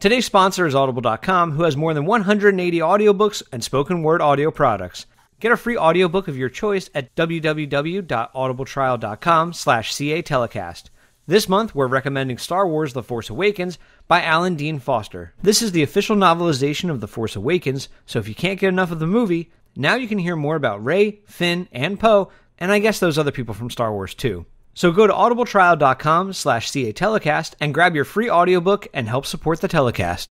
Today's sponsor is Audible.com, who has more than 180 audiobooks and spoken word audio products. Get a free audiobook of your choice at www.audibletrial.com/CATelecast. This month, we're recommending Star Wars The Force Awakens by Alan Dean Foster. This is the official novelization of The Force Awakens, so if you can't get enough of the movie, now you can hear more about Rey, Finn, and Poe, and I guess those other people from Star Wars too. So go to audibletrial.com/CATelecast and grab your free audiobook and help support the telecast.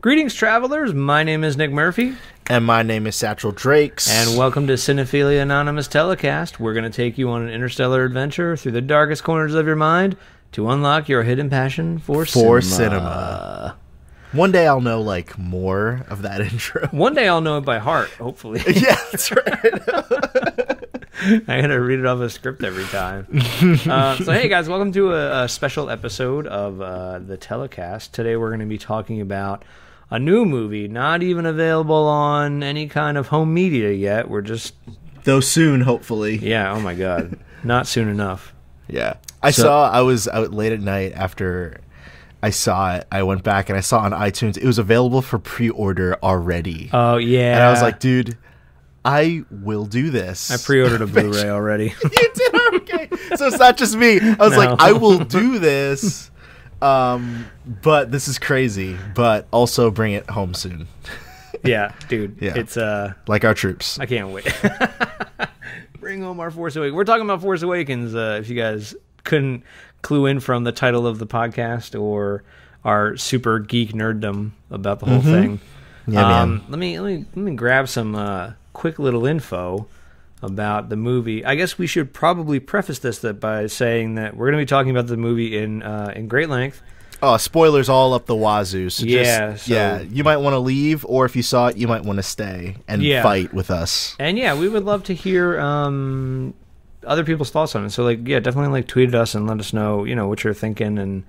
Greetings, travelers. My name is Nick Murphy. And my name is Satchell Drakes. And welcome to Cinephilia Anonymous Telecast. We're going to take you on an interstellar adventure through the darkest corners of your mind to unlock your hidden passion for cinema. One day I'll know, like, more of that intro. One day I'll know it by heart, hopefully. Yeah, that's right. I gotta read it off a script every time. So hey guys, welcome to a special episode of the telecast. Today we're going to be talking about a new movie, not even available on any kind of home media yet. We're just... Though soon, hopefully. Yeah, oh my god. Not soon enough. Yeah. I was out late at night after I saw it. I went back and I saw it on iTunes. It was available for pre-order already. Oh, yeah. And I was like, dude, I will do this. I pre-ordered a Blu-ray already. You did? Okay. So it's not just me. I was like, I will do this. But this is crazy, but also bring it home soon. Yeah, dude. Yeah. It's like our troops. I can't wait. Bring home our Force Awakens. We're talking about Force Awakens, if you guys couldn't clue in from the title of the podcast or our super geek nerddom about the whole thing. Yeah, man. Let me grab some quick little info about the movie. I guess we should probably preface this by saying that we're going to be talking about the movie in great length. Oh, spoilers all up the wazoo. So yeah, yeah, you might want to leave, or if you saw it, you might want to stay and fight with us. And yeah, we would love to hear other people's thoughts on it. So like, yeah, definitely like tweet at us and let us know, you know, what you're thinking, and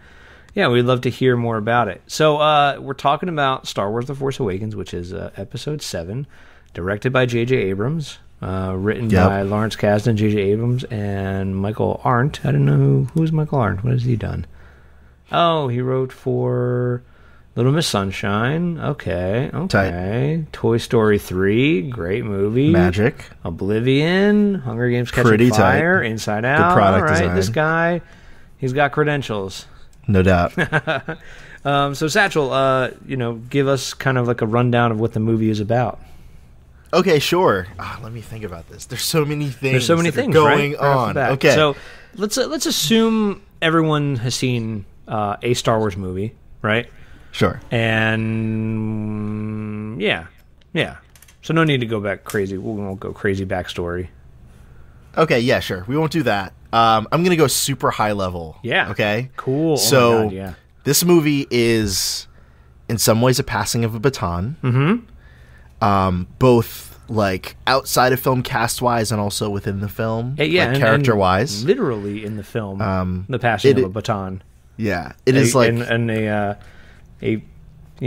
yeah, we'd love to hear more about it. So we're talking about Star Wars: The Force Awakens, which is Episode 7, directed by J.J. Abrams. Written by Lawrence Kasdan, J.J. Abrams, and Michael Arndt. I don't know who's Michael Arndt. What has he done? Oh, he wrote for Little Miss Sunshine. Okay, okay. Tight. Toy Story 3, great movie. Magic. Oblivion. Hunger Games Catching Fire. Tight. Inside Out. Good product design. This guy, he's got credentials. No doubt. So Satchel, you know, give us kind of like a rundown of what the movie is about. Okay, sure. Let me think about this. There's so many things. There's so many things going on. Okay, so let's assume everyone has seen a Star Wars movie, right? Sure. And yeah. So no need to go back crazy. We won't go crazy backstory. Okay, yeah, sure. We won't do that. I'm gonna go super high level. Yeah. Okay. Cool. So oh my God, yeah. This movie is, in some ways, a passing of a baton. Mm-hmm. Both like outside of film cast wise and also within the film, yeah, like, and character wise, and literally in the film, the passing of a baton. Yeah, it is like a you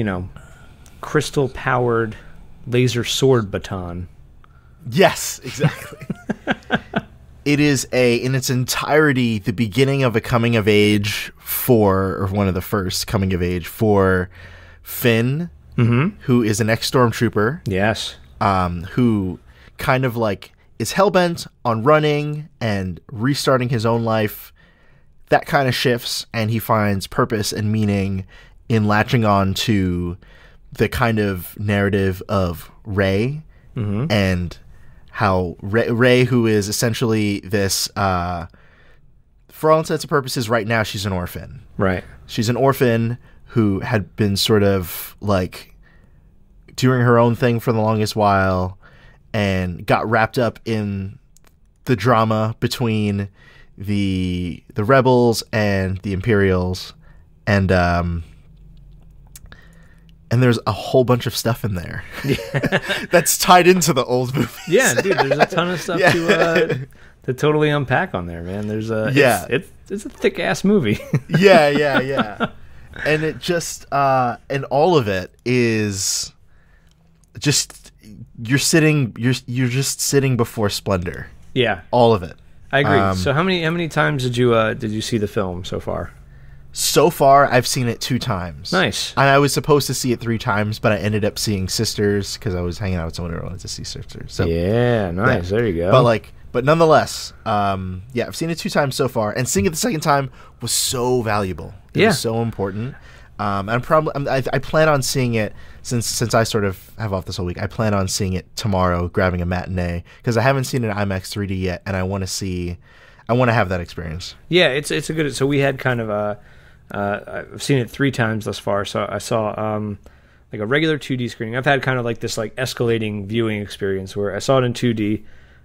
know, crystal powered laser sword baton. Yes, exactly. It is in its entirety the beginning of a coming of age or one of the first coming of age for Finn. Mm-hmm. Who is an ex-stormtrooper. Yes. Who kind of like is hellbent on running and restarting his own life. That kind of shifts, and he finds purpose and meaning in latching on to the kind of narrative of Rey. Mm-hmm. And how Rey, who is essentially this, for all intents and purposes, right now she's an orphan. Right. She's an orphan who had been sort of like doing her own thing for the longest while and got wrapped up in the drama between the rebels and the Imperials, and And there's a whole bunch of stuff in there that's tied into the old movies. Yeah, dude, there's a ton of stuff to totally unpack on there, man. There's a it's a thick ass movie. yeah. And it just and all of it is just you're just sitting before splendor. Yeah, all of it. I agree. So how many times did you see the film so far? So far, I've seen it 2 times. Nice. And I was supposed to see it 3 times, but I ended up seeing Sisters because I was hanging out with someone who wanted to see Sisters. So yeah, nice. There you go. But nonetheless, yeah, I've seen it 2 times so far, and seeing it the 2nd time was so valuable. It was so important. I plan on seeing it since I sort of have off this whole week. I plan on seeing it tomorrow, grabbing a matinee, because I haven't seen it in IMAX 3D yet, and I want to have that experience. Yeah, it's a good. So we had kind of a. I've seen it 3 times thus far, so I saw like a regular 2D screening. I've had kind of like this like escalating viewing experience where I saw it in 2D,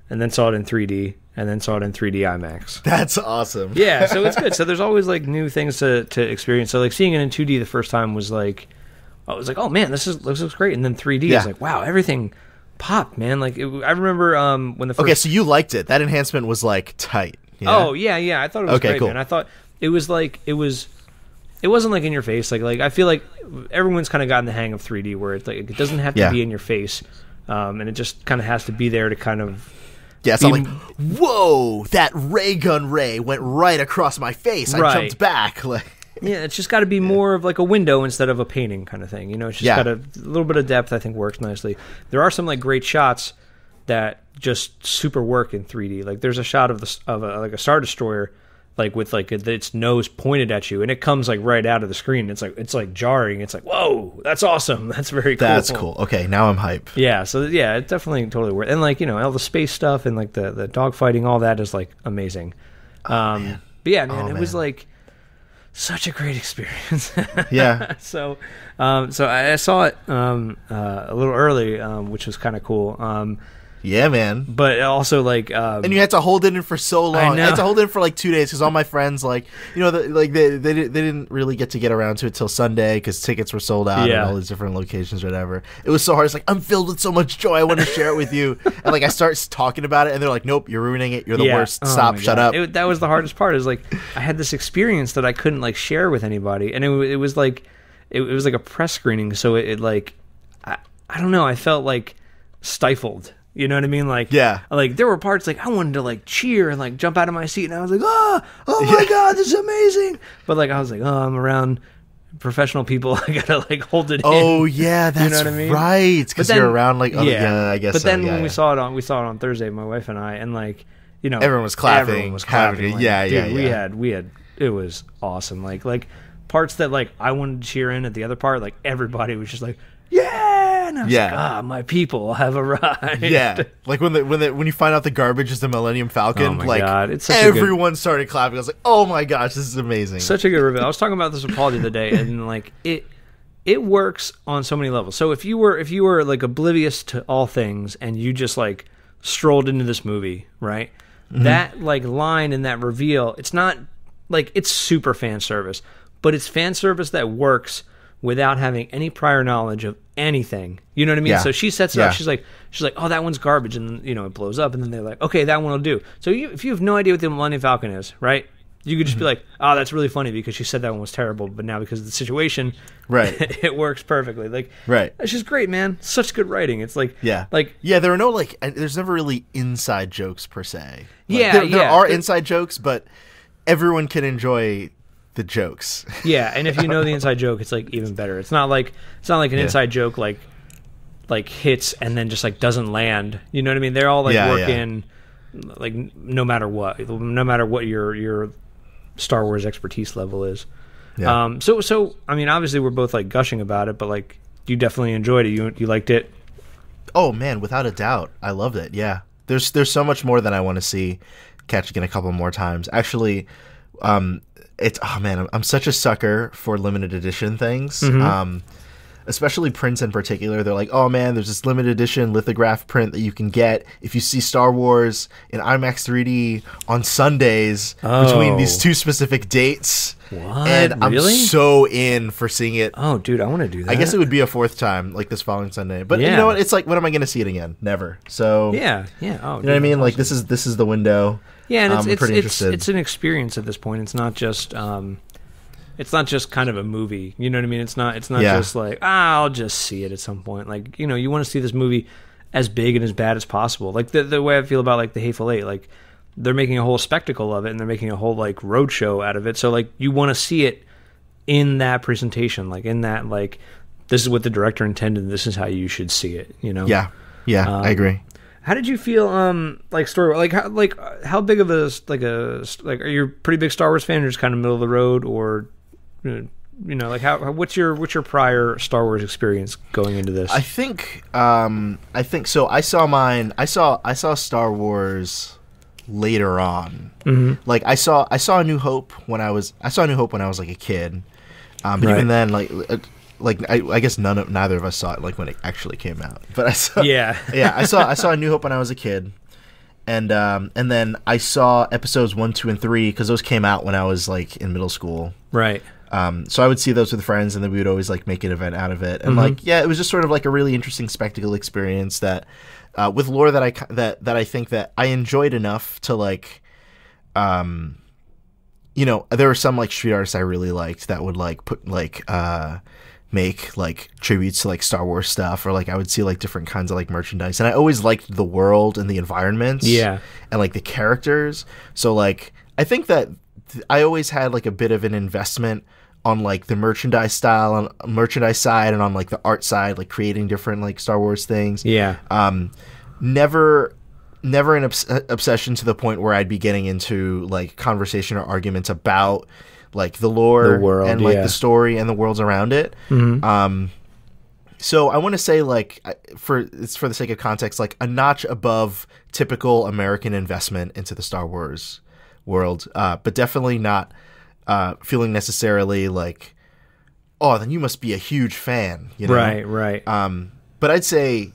and then saw it in 3D, and then saw it in 3D IMAX. That's awesome. Yeah, so it's good. So there's always like new things to experience. So like seeing it in 2D the 1st time was like, I was like, oh man, this looks great. And then 3D is like, wow, everything popped, man. Like I remember when the first... Okay, so you liked it. That enhancement was like tight. Yeah? Oh yeah. I thought it was great, cool. Man. I thought it was like It wasn't like in your face. Like I feel like everyone's kind of gotten the hang of 3D, where it's like it doesn't have to be in your face, and it just kind of has to be there to kind of. Yeah, it's not like, whoa, that ray gun ray went right across my face. Right. I jumped back. Like, yeah, it's just got to be more of like a window instead of a painting kind of thing. You know, it's just got a little bit of depth. I think works nicely. There are some like great shots that just super work in 3D. Like there's a shot of a Star Destroyer. Like with like its nose pointed at you, and it comes like right out of the screen. It's like jarring. It's like, whoa, that's awesome. That's very cool. That's cool. Okay, now I'm hype. Yeah. So yeah, it definitely totally works. And like all the space stuff and like the dogfighting, all that is like amazing. But yeah, man, it was like such a great experience. Yeah. So I saw it a little early, which was kind of cool. Yeah, man. But also, like... and you had to hold it in for so long. I know. I had to hold it in for, like, 2 days, because all my friends, like... You know, they didn't really get around to it till Sunday, because tickets were sold out at all these different locations or whatever. It was so hard. It's like, I'm filled with so much joy. I want to share it with you. And, like, I start talking about it, and they're like, nope, you're ruining it. You're the worst. Stop. Shut up. That was the hardest part. Is like, I had this experience that I couldn't, like, share with anybody. And it was, like... It was, like, a press screening, so it like... I don't know. I felt, like, stifled. You know what I mean? Like, like there were parts like I wanted to like cheer and like jump out of my seat, and I was like, oh my God, this is amazing. But like I was like, oh, I'm around professional people. I gotta like hold it in. Oh yeah, that's you know what I mean? Right. Because you're around like, I guess. But so. Then when we saw it on Thursday, my wife and I, and like everyone was clapping. Everyone was clapping. Like, dude, we had it was awesome. Like parts that like I wanted to cheer in at the other part, like everybody was just like, and I was like, my people have arrived. Yeah, like when you find out the garbage is the Millennium Falcon, oh my God. It's such everyone started clapping. I was like, oh my gosh, this is amazing. Such a good reveal. I was talking about this with Paul the other day, and like it works on so many levels. So if you were like oblivious to all things and you just like strolled into this movie, right? Mm-hmm. That like line and that reveal, it's not like it's super fan service, but it's fan service that works without having any prior knowledge of anything. You know what I mean? Yeah. So she sets it up. She's like, oh, that one's garbage. And then, it blows up. And then they're like, okay, that one will do. So if you have no idea what the Millennium Falcon is, right? You could just be like, oh, that's really funny because she said that one was terrible. But now because of the situation, right? It works perfectly. Like, right. It's just great, man. Such good writing. It's like, there are no, like, there's never really inside jokes per se. Like, there are inside jokes, but everyone can enjoy the jokes. Yeah, and if you know the inside joke, it's like even better. It's not like an inside joke like hits and then just like doesn't land. You know what I mean? They're all like working like no matter what your Star Wars expertise level is. Yeah. So I mean, obviously we're both like gushing about it, but like you definitely enjoyed it. You liked it. Oh man, without a doubt, I loved it. Yeah, there's so much more that I want to see. Catch again a couple more times, actually. It's, oh man, I'm such a sucker for limited edition things. Mm-hmm. especially prints in particular. They're like, oh man, there's this limited edition lithograph print that you can get if you see Star Wars in IMAX 3D on Sundays between these two specific dates. What? And really? I'm so in for seeing it. Oh, dude, I want to do that. I guess it would be a fourth time, like this following Sunday. But you know what? It's like, when am I going to see it again? Never. So yeah. Oh, you know what I mean? Awesome. Like this is the window. Yeah, and it's an experience at this point. It's not just kind of a movie. You know what I mean? It's not just like, I'll just see it at some point. Like, you know, you want to see this movie as big and as bad as possible. Like the way I feel about like The Hateful Eight, like they're making a whole spectacle of it and they're making a whole like road show out of it. So like you want to see it in that presentation, like in that, like this is what the director intended. And this is how you should see it, you know? Yeah. Yeah. I agree. How did you feel? Like story, how big of a are you a pretty big Star Wars fan or just kind of middle of the road, or, you know, like how, what's your prior Star Wars experience going into this? I think so. I saw Star Wars later on. Mm-hmm. Like I saw A New Hope when I saw A New Hope when I was like a kid. But even then, I guess neither of us saw it like when it actually came out. But I saw A New Hope when I was a kid, and then I saw episodes 1, 2, and 3 because those came out when I was like in middle school. Right. So I would see those with friends, and then we would always like make an event out of it. And it was just sort of like a really interesting spectacle experience that with lore that I think that I enjoyed enough to like. You know, there were some like street artists I really liked that would like put like make like tributes to like Star Wars stuff, or like I would see like different kinds of like merchandise, and I always liked the world and the environments, and like the characters. So like I think that I always had like a bit of an investment on like the merchandise style and merchandise side, and on like the art side, like creating different like Star Wars things. Yeah. Never an obsession to the point where I'd be getting into like conversation or arguments about like the lore, the world, and like the story and the worlds around it. Mm-hmm. So I want to say like for the sake of context, like a notch above typical American investment into the Star Wars world, but definitely not feeling necessarily like, oh, then you must be a huge fan, you know? Right. But I'd say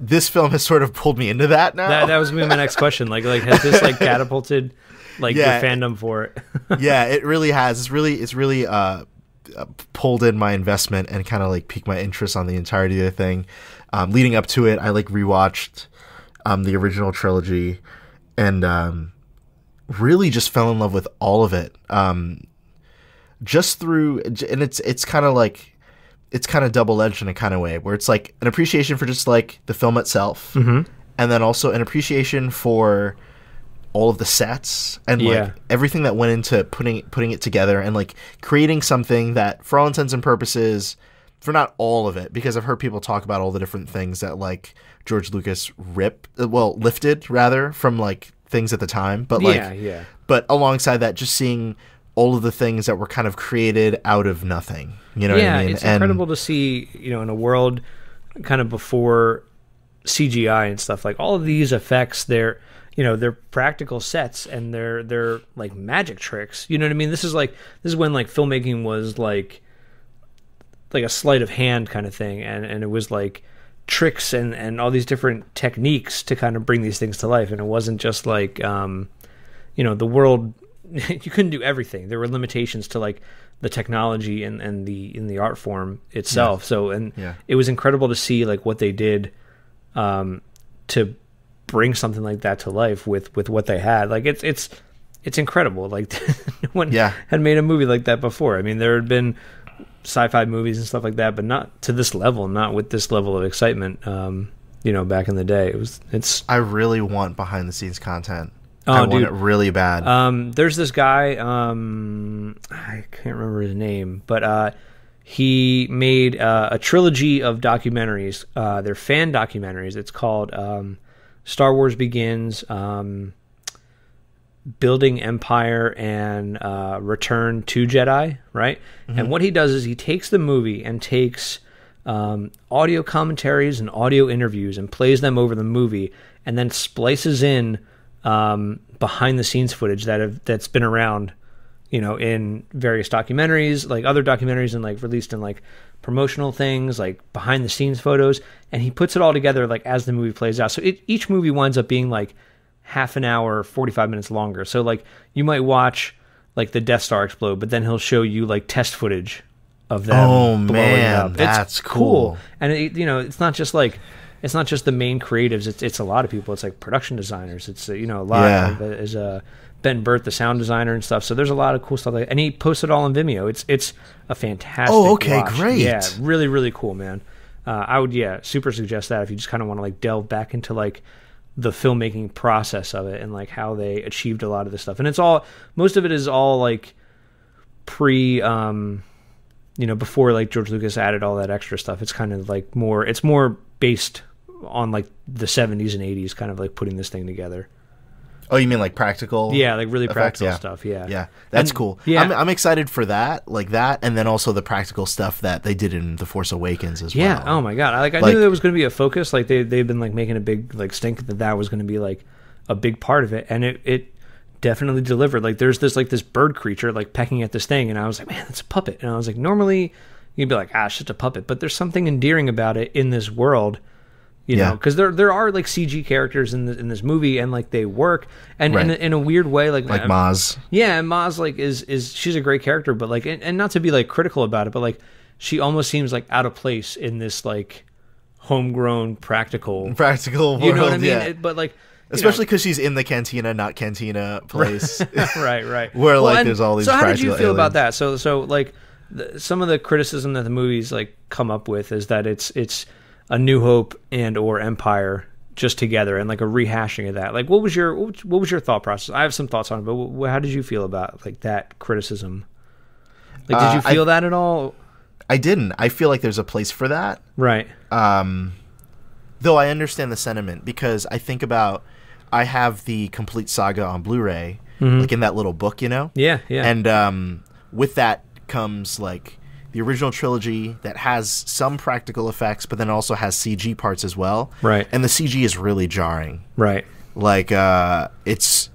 this film has sort of pulled me into that now. That was gonna be my next question. Like has this like catapulted like your fandom for it? Yeah, it really has. It's really pulled in my investment and kind of like piqued my interest on the entirety of the thing. Leading up to it, I like rewatched the original trilogy and really just fell in love with all of it. Just through, and it's kind of like, it's kind of double-edged in a kind of way where it's like an appreciation for just like the film itself, and then also an appreciation for all of the sets and like everything that went into putting it together and like creating something that, for all intents and purposes, for not all of it, because I've heard people talk about all the different things that like George Lucas lifted from like things at the time, but like but alongside that, just seeing all of the things that were kind of created out of nothing. You know what I mean? Yeah, it's incredible to see, you know, in a world kind of before CGI and stuff, like all of these effects, they're, you know, they're practical sets and they're like magic tricks. You know what I mean? This is when like filmmaking was like a sleight of hand kind of thing, and it was like tricks and all these different techniques to kind of bring these things to life. And it wasn't just like, you know, the world, you couldn't do everything. There were limitations to like the technology and the in the art form itself. Yeah. So it was incredible to see like what they did to bring something like that to life with what they had. Like it's incredible. Like no one had made a movie like that before. I mean, there had been sci-fi movies and stuff like that, but not to this level, not with this level of excitement. You know, back in the day, I really want behind the scenes content. Oh, I want it really bad. There's this guy, I can't remember his name, but he made a trilogy of documentaries. They're fan documentaries. It's called Star Wars Begins, Building Empire, and Return to Jedi, right? Mm-hmm. And what he does is he takes the movie and takes audio commentaries and audio interviews and plays them over the movie and then splices in behind the scenes footage that's been around you know, in various documentaries, like other documentaries, and like released in like promotional things, like behind the scenes photos. And he puts it all together like as the movie plays out. So each movie winds up being like half an hour, 45 minutes longer. So like you might watch like the Death Star explode, but then he'll show you like test footage of them. Oh man, that's cool. And it, you know, it's not just like, it's not just the main creatives. It's a lot of people. It's like production designers. It's, you know, a lot of it is Ben Burt, the sound designer and stuff. So there's a lot of cool stuff like that. And he posted all on Vimeo. It's a fantastic watch. Great. Yeah, really, really cool, man. I would, super suggest that if you just kind of want to like delve back into like the filmmaking process of it and like how they achieved a lot of this stuff. And it's all, most of it is all like pre, you know, before like George Lucas added all that extra stuff. It's kind of like more, it's more based on like the 70s and 80s kind of like putting this thing together. Oh, you mean like practical? Yeah, like really practical stuff. Yeah, yeah, that's cool. Yeah, I'm excited for that, like that, and then also the practical stuff that they did in The Force Awakens as well. Yeah. Oh my god, I knew there was going to be a focus. Like they've been like making a big like stink that was going to be like a big part of it, and it definitely delivered. Like there's this like this bird creature like pecking at this thing, and I was like, man, that's a puppet. And I was like, normally you'd be like, ah, it's just a puppet, but there's something endearing about it in this world. You know, because there are like CG characters in this movie, and like they work, and in a weird way, like Maz. Yeah, and Maz like is she's a great character, but like and not to be like critical about it, but like she almost seems like out of place in this like homegrown practical world. You know what I mean? Yeah. But like, especially because she's in the cantina, not cantina place. right. Where well, like and, there's all these. So how did you feel about that? So like some of the criticism that the movies like come up with is that it's A New Hope and or Empire just together, and like a rehashing of that. Like, what was your thought process? I have some thoughts on it, but how did you feel about like that criticism? Like, did you feel that at all? I didn't. I feel like there's a place for that, right? Though I understand the sentiment, because I think about, I have the complete saga on Blu-ray, like in that little book, you know. Yeah, yeah. And with that comes like the original trilogy that has some practical effects, but then also has CG parts as well. Right. And the CG is really jarring. Right. Like, it's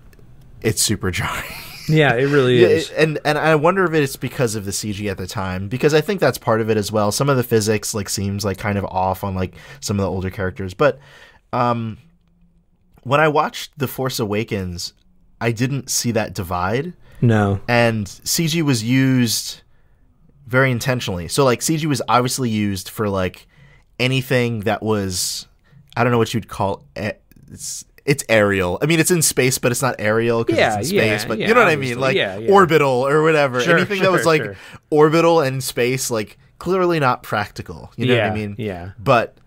super jarring. Yeah, it really is. And I wonder if it's because of the CG at the time, because I think that's part of it as well. Some of the physics like seems like kind of off on like some of the older characters. But when I watched The Force Awakens, I didn't see that divide. No. And CG was used very intentionally. So like CG was obviously used for like anything that was, I don't know what you'd call it. It's aerial. I mean, it's in space, but it's not aerial because it's in space. But you know what I mean? Like orbital or whatever. Sure, anything that was like orbital and space, like clearly not practical. You know what I mean? Yeah. But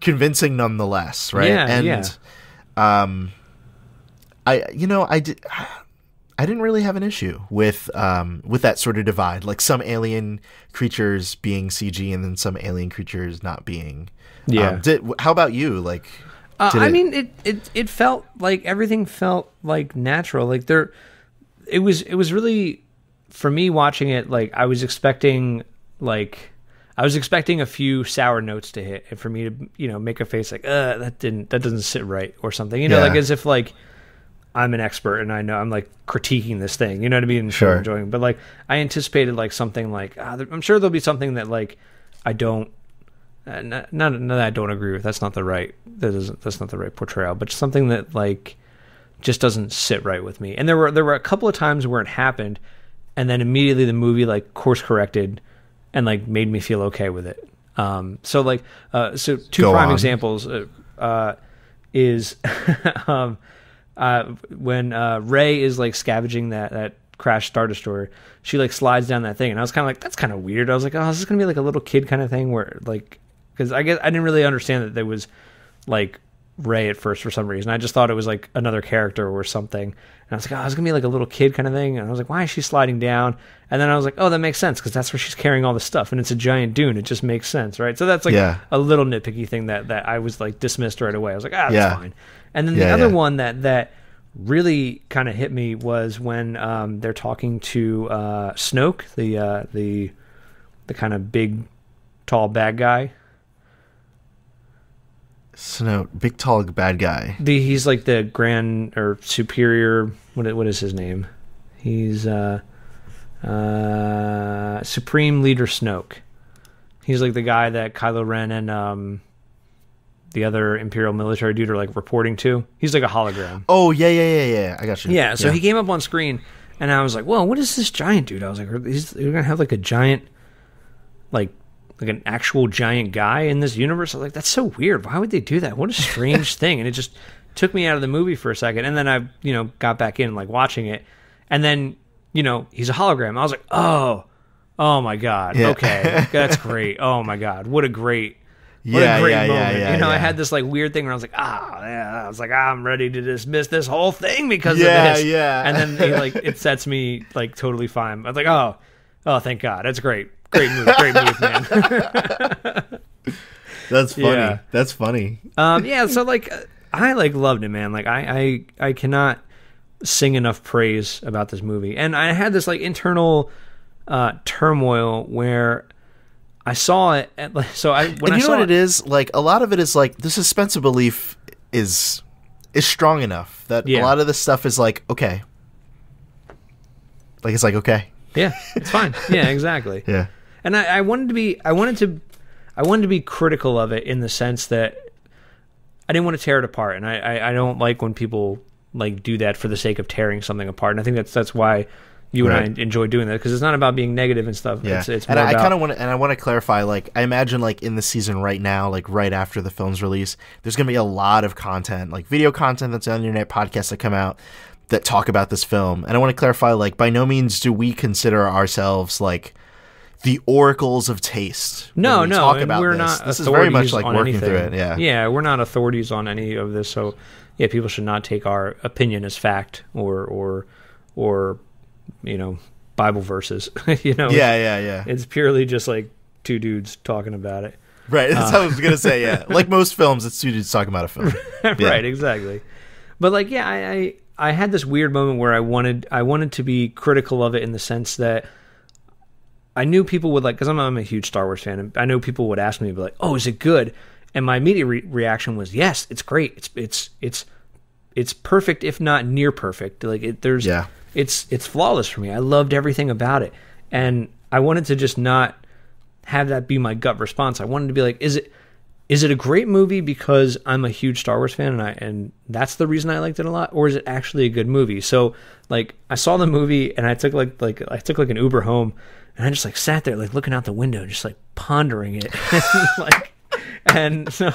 convincing nonetheless, right? Yeah, and I didn't really have an issue with that sort of divide, like some alien creatures being CG and then some alien creatures not being. Yeah. How about you? Like, I mean, it felt like everything felt like natural. Like it was really, for me watching it, like I was expecting a few sour notes to hit, and for me to, you know, make a face like, that doesn't sit right or something, you know, like as if like I'm an expert and I know I'm like critiquing this thing, you know what I mean? Sure. Enjoying, but like I anticipated like something like, I'm sure there'll be something that like I don't, not that I don't agree with. That's not the right portrayal, but something that like just doesn't sit right with me. And there were a couple of times where it happened, and then immediately the movie like course corrected and like made me feel okay with it. So like, so two prime examples is, when Rey is like scavenging that crashed Star Destroyer, she like slides down that thing, and I was kind of like, that's kind of weird. I was like, oh, is this gonna be like a little kid kind of thing where like, because I guess I didn't really understand that there was like Rey at first for some reason. I just thought it was like another character or something, and I was like, oh, it's gonna be like a little kid kind of thing. And I was like, why is she sliding down? And then I was like, oh, that makes sense, because that's where she's carrying all the stuff, and it's a giant dune. It just makes sense, right? So that's like a little nitpicky thing that I was like dismissed right away. I was like, ah, that's fine. And then the other one that really kind of hit me was when they're talking to Snoke, the kind of big, tall bad guy. Snoke, big tall bad guy. He's like the grand or superior. What is his name? He's Supreme Leader Snoke. He's like the guy that Kylo Ren and the other Imperial military dude are like reporting to. He's like a hologram. Oh, yeah. I got you. Yeah, so he came up on screen, and I was like, whoa, what is this giant dude? I was like, you're going to have like a giant, like an actual giant guy in this universe? I was like, that's so weird. Why would they do that? What a strange thing. And it just took me out of the movie for a second. And then I, got back in like watching it. And then, he's a hologram. I was like, oh my God. Yeah. Okay. That's great. Oh my God. What a great moment. I had this like weird thing where I was like, I was like, I'm ready to dismiss this whole thing because of this. Yeah. And then it sets me like totally fine. I was like, oh, thank God. That's great. Great move, man. That's funny. Yeah. That's funny. So I loved it, man. Like I cannot sing enough praise about this movie. And I had this internal turmoil where I saw it what it is, a lot of it is the suspense of belief is strong enough that a lot of this stuff is okay. It's okay. Yeah, it's fine. Yeah, exactly. Yeah. And I wanted to be critical of it in the sense that I didn't want to tear it apart, and I don't like when people do that for the sake of tearing something apart. And I think that's why you and I enjoy doing that, because it's not about being negative and stuff. Yeah. It's more about... I want to clarify. I imagine in the season right now, right after the film's release, there's going to be a lot of content, video content that's on the internet, podcasts that come out that talk about this film. And I want to clarify, by no means do we consider ourselves the oracles of taste. No, talk about we're this. Not. This is very much working anything. Through it. Yeah, yeah, we're not authorities on any of this. So yeah, people should not take our opinion as fact or. Bible verses. Yeah. It's purely just two dudes talking about it. Right. That's how I was gonna say. Yeah. Like most films, it's two dudes talking about a film. Yeah. Right. Exactly. But I had this weird moment where I wanted to be critical of it in the sense that I knew people would because I'm a huge Star Wars fan, and I know people would ask me oh, is it good? And my immediate reaction was yes, it's great. It's perfect, if not near perfect. It's flawless for me. I loved everything about it, and I wanted to just not have that be my gut response. I wanted to be is it a great movie because I'm a huge Star Wars fan and that's the reason I liked it a lot, or is it actually a good movie? So I saw the movie and I took like an Uber home, and I just sat there looking out the window, just pondering it. And so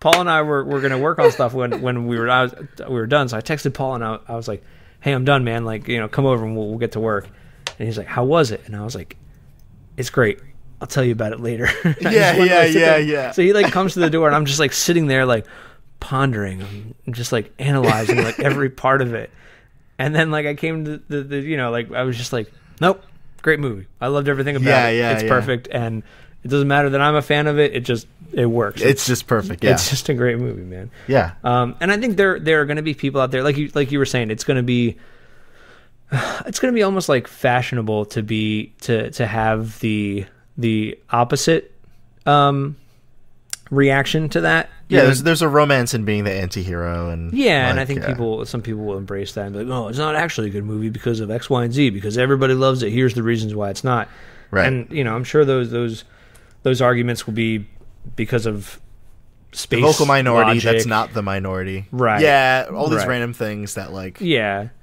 Paul and I were gonna work on stuff when we were done. So I texted Paul and I was like, hey, I'm done, man. Come over and we'll get to work. And he's like, how was it? And I was like, it's great. I'll tell you about it later. Yeah. So he comes to the door, and I'm just sitting there pondering. I'm just analyzing every part of it. And then I came to the I was just nope, great movie. I loved everything about it. Yeah. It's perfect, and it doesn't matter that I'm a fan of it. It works. It's just perfect. Yeah. It's just a great movie, man. Yeah. And I think there are going to be people out there like you were saying. It's going to be almost fashionable to be to have the opposite reaction to that. Yeah. There's a romance in being the antihero, and and I think some people will embrace that and be like, oh, it's not actually a good movie because of X, Y, and Z, because everybody loves it. Here's the reasons why it's not. Right. And I'm sure those arguments will be because of space, the vocal minority logic. That's not the minority, right? Yeah, all these random things that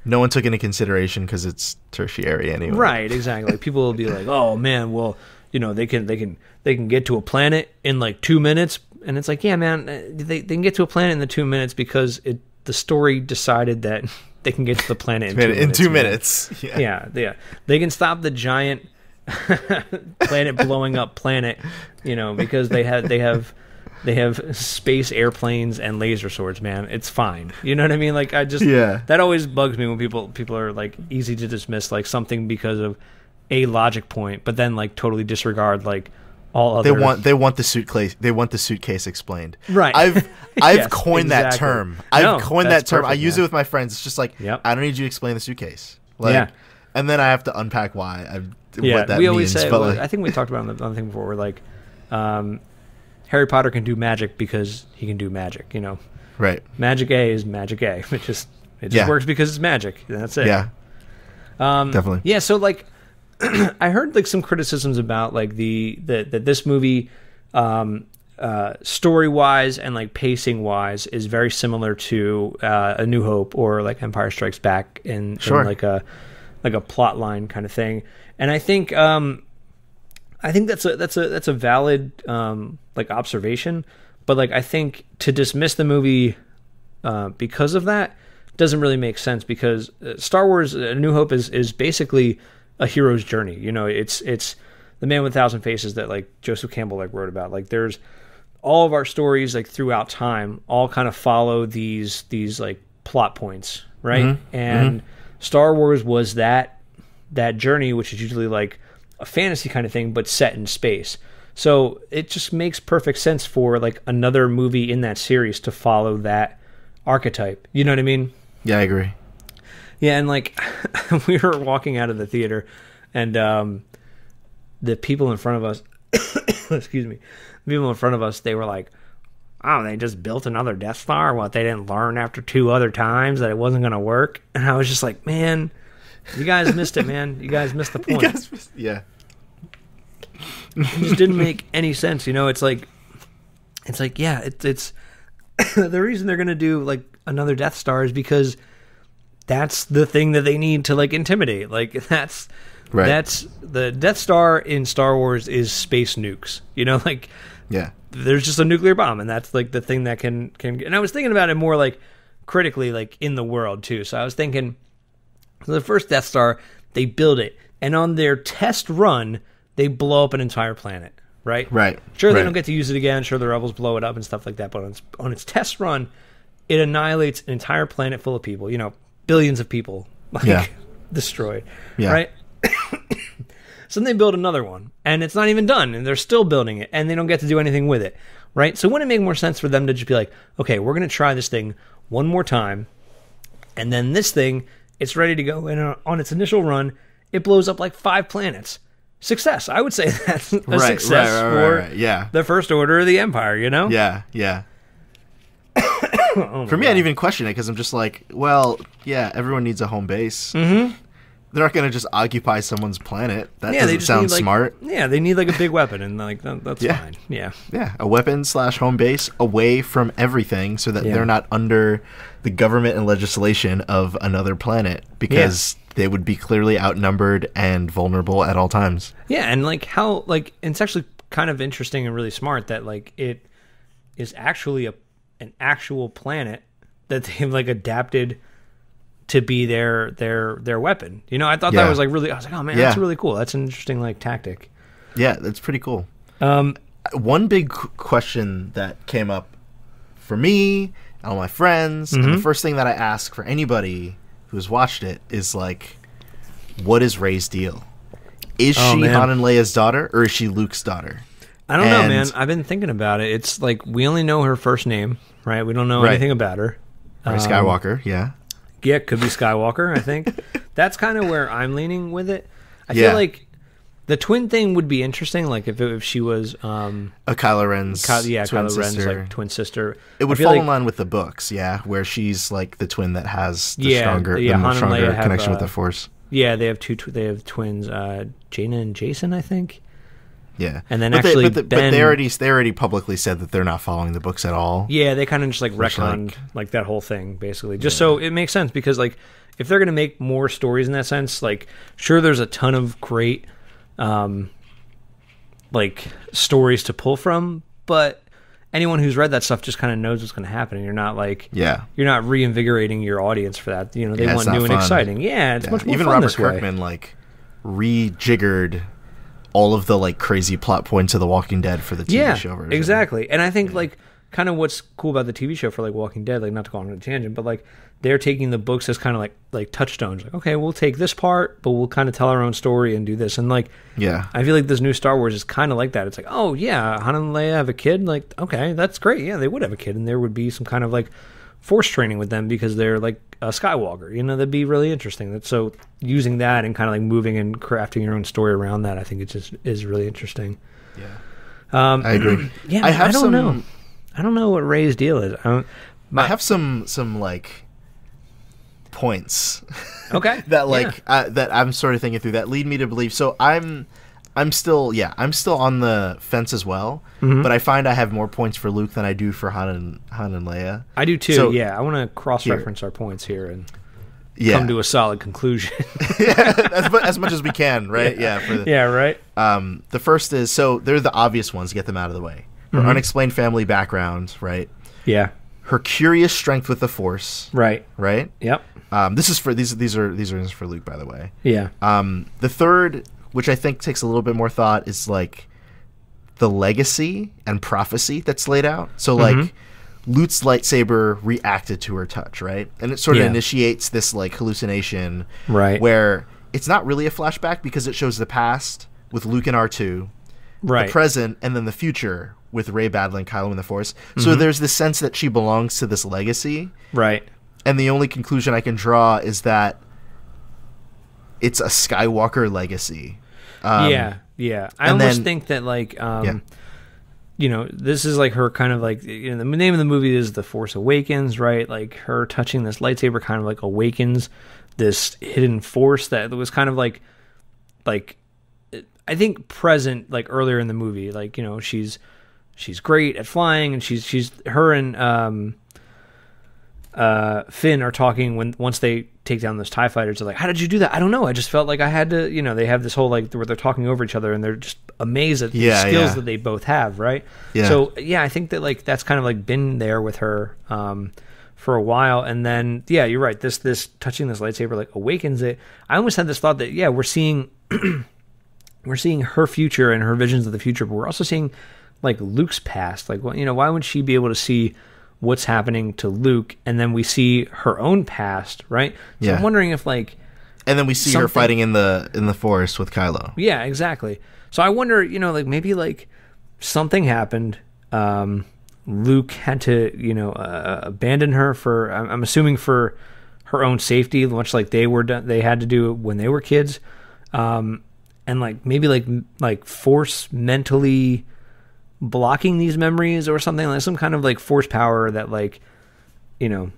no one took into consideration because it's tertiary anyway. Right, exactly. People will be oh man, well they can get to a planet in 2 minutes, and it's yeah man, they can get to a planet in the 2 minutes because the story decided that they can get to the planet in two minutes. Yeah. They can stop the giant planet blowing up planet, because they have space airplanes and laser swords, man. It's fine. You know what I mean? That always bugs me when people are easy to dismiss something because of a logic point, but then totally disregard all other. They want the suitcase. They want the suitcase explained. Right. I've yes, coined exactly. that term. I've coined that term. Perfect, I use it with my friends. It's just I don't need you to explain the suitcase. And then I have to unpack why I've. Yeah, what that we always means, say. But I think we talked about it on the thing before. We're Harry Potter can do magic because he can do magic. Right? Magic A is magic A. It just works because it's magic. That's it. Yeah. Definitely. Yeah. So I heard like some criticisms about like that this movie story wise and like pacing wise is very similar to A New Hope or like Empire Strikes Back in, sure, in like a plot line kind of thing. And I think that's a valid like observation, but like I think to dismiss the movie because of that doesn't really make sense, because Star Wars A New Hope is basically a hero's journey. You know, it's the Man with a Thousand Faces that like Joseph Campbell like wrote about. Like there's all of our stories like throughout time all kind of follow these like plot points, right? Mm-hmm. And mm-hmm. Star Wars was that journey, which is usually like a fantasy kind of thing, but set in space. So it just makes perfect sense for like another movie in that series to follow that archetype. You know what I mean? Yeah, I agree. Yeah, and like we were walking out of the theater, and the people in front of us, excuse me, the people in front of us, they were like, "Oh, they just built another Death Star? What, they didn't learn after two other times that it wasn't going to work?" And I was just like, "Man, you guys missed it, man. You guys missed the point." Yeah. It just didn't make any sense, you know. It's like yeah, it's the reason they're gonna do like another Death Star is because that's the thing that they need to like intimidate. Like that's the Death Star in Star Wars is space nukes, you know. Like yeah, there's just a nuclear bomb, and that's like the thing that can. And I was thinking about it more like critically, like in the world too. So I was thinking, so the first Death Star, they build it, and on their test run, they blow up an entire planet, right? Right. Sure, they don't get to use it again. Sure, the rebels blow it up and stuff like that. But on its test run, it annihilates an entire planet full of people. You know, billions of people, like, yeah, destroyed. Yeah. Right. So then they build another one, and it's not even done, and they're still building it, and they don't get to do anything with it, right? So wouldn't it make more sense for them to just be like, okay, we're going to try this thing one more time, and then this thing, it's ready to go, and on its initial run, it blows up like 5 planets. Success. I would say that's a success for yeah, the First Order of the Empire, you know? Yeah, yeah. Oh, for me, God, I didn't even question it, because I'm just like, well, yeah, everyone needs a home base. Mm-hmm. They're not going to just occupy someone's planet. That doesn't sound like, smart. Yeah, they need like a big weapon, and like that's yeah, fine. Yeah, yeah, a weapon / home base away from everything, so that yeah, they're not under the government and legislation of another planet, because yeah, they would be clearly outnumbered and vulnerable at all times. Yeah, and like how, like, it's actually kind of interesting and really smart that like it is actually an actual planet that they've like adapted to be their weapon. You know, I thought yeah, that was like really, I was like, oh man, yeah, that's really cool. That's an interesting like tactic. Yeah, that's pretty cool. One big question that came up for me and all my friends, mm-hmm, and the first thing that I ask for anybody who's watched it is like, what is Rey's deal? Is she Han and Leia's daughter, or is she Luke's daughter? I don't know, man. I've been thinking about it. It's like we only know her first name, right? We don't know anything about her. Skywalker, yeah. Yeah, could be Skywalker, I think. That's kind of where I'm leaning with it. I yeah, feel like the twin thing would be interesting, like if she was a Kylo Ren's twin sister. It would fall like, in line with the books, yeah, where she's like the twin that has the yeah, stronger, yeah, the stronger connection with the Force. Yeah, they have twins, Jaina and Jason, I think. Yeah, and then they already publicly said that they're not following the books at all. Yeah, they kind of just like retconned like that whole thing basically, just yeah, so it makes sense, because like if they're gonna make more stories in that sense, like sure, there's a ton of great like stories to pull from, but anyone who's read that stuff just kind of knows what's gonna happen, and you're not like yeah, you're not reinvigorating your audience for that. You know, they yeah, want new and exciting. Yeah, it's yeah, much more even fun. Even Robert Kirkman like rejiggered all of the like crazy plot points of The Walking Dead for the TV yeah, show version. Exactly. And I think yeah, like kind of what's cool about the TV show for like Walking Dead, like not to go on a tangent, but like they're taking the books as kind of like touchstones. Like, okay, we'll take this part, but we'll kind of tell our own story and do this. And like, yeah, I feel like this new Star Wars is kind of like that. It's like, oh yeah, Han and Leia have a kid. Like, okay, that's great. Yeah, they would have a kid, and there would be some kind of like Force training with them because they're like a Skywalker. You know, that'd be really interesting. That's so using that and kind of like moving and crafting your own story around that, I think it just is really interesting. Yeah, I agree. Yeah, I don't know what Rey's deal is. I have some like points. Okay. that like yeah. That I'm sort of thinking through that lead me to believe. So I'm still on the fence as well. Mm-hmm. But I find I have more points for Luke than I do for Han and Leia. I do too. So, yeah, I want to cross-reference our points here and come to a solid conclusion. yeah, as much as we can, right? Yeah. Yeah, right. The first is, so they're the obvious ones, get them out of the way. Her unexplained family background, right? Yeah. Her curious strength with the Force, right? Right. Yep. This is for these are for Luke, by the way. Yeah. The third, which I think takes a little bit more thought, is like the legacy and prophecy that's laid out. So like Luke's lightsaber reacted to her touch, right? And it sort of initiates this like hallucination, right? Where it's not really a flashback because it shows the past with Luke and R2, right? The present and then the future with Rey battling Kylo in the Force. So there's this sense that she belongs to this legacy. Right. And the only conclusion I can draw is that it's a Skywalker legacy. Yeah. I almost think that, like, you know, this is like her kind of like, you know, the name of the movie is The Force Awakens, right? Like her touching this lightsaber kind of like awakens this hidden force that was kind of like I think present like earlier in the movie. Like, you know, she's great at flying, and she's her and Finn are talking once they take down those TIE fighters. They're like, how did you do that? I don't know. I just felt like I had to, you know, they have this whole like where they're talking over each other and they're just amazed at the skills that they both have, right? Yeah. So yeah, I think that like that's kind of like been there with her for a while. And then yeah, you're right. This touching this lightsaber like awakens it. I almost had this thought that yeah, we're seeing her future and her visions of the future, but we're also seeing like Luke's past. Like, well, you know, why would she be able to see what's happening to Luke? And then we see her own past, right? So I'm wondering if like, and then we see her fighting in the forest with Kylo. Yeah, exactly. So I wonder, you know, like maybe like something happened. Luke had to, you know, abandon her for, I'm assuming for her own safety, much like they had to do when they were kids. And like maybe like Force mentally blocking these memories or something, like some kind of like Force power that like, you know,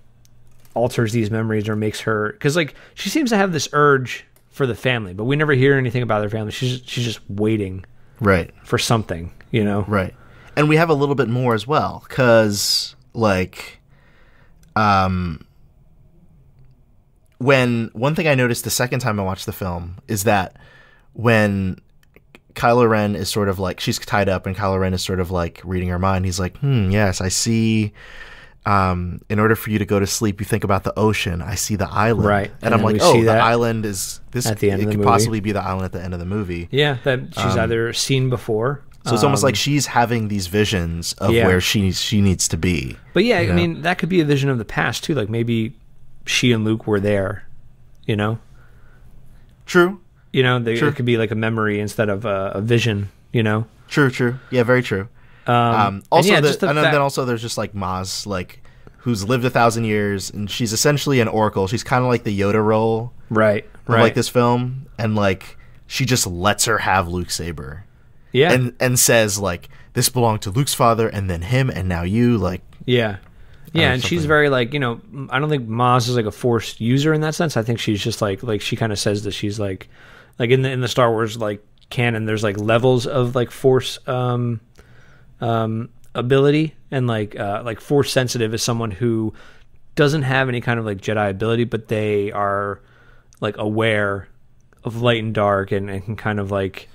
alters these memories or makes her, because like she seems to have this urge for the family, but we never hear anything about their family. She's just waiting, right, for something, you know, right? And we have a little bit more as well, because like when one thing I noticed the second time I watched the film is that when Kylo Ren is sort of like, she's tied up and Kylo Ren is sort of like reading her mind. He's like, yes, I see. In order for you to go to sleep, you think about the ocean. I see the island. Right. And I'm like, oh, the island is this. At the end it could possibly be the island at the end of the movie. Yeah. That she's either seen before. So it's almost like she's having these visions of where she needs to be. But yeah, I mean, that could be a vision of the past too. Like maybe she and Luke were there, you know? True. You know, it could be like a memory instead of a vision, you know? True. Yeah, very true. Also, yeah, then also there's just like Maz, like, who's lived 1,000 years, and she's essentially an oracle. She's kind of like the Yoda role. Right. Of like this film. And like, she just lets her have Luke's saber. Yeah. And says like, this belonged to Luke's father and then him and now you, like. Yeah. Yeah, and she's very like, you know, I don't think Maz is like a Force user in that sense. I think she's just like she kind of says that she's like in the Star Wars like canon, there's like levels of like Force ability, and like Force sensitive is someone who doesn't have any kind of like Jedi ability, but they are like aware of light and dark and can kind of like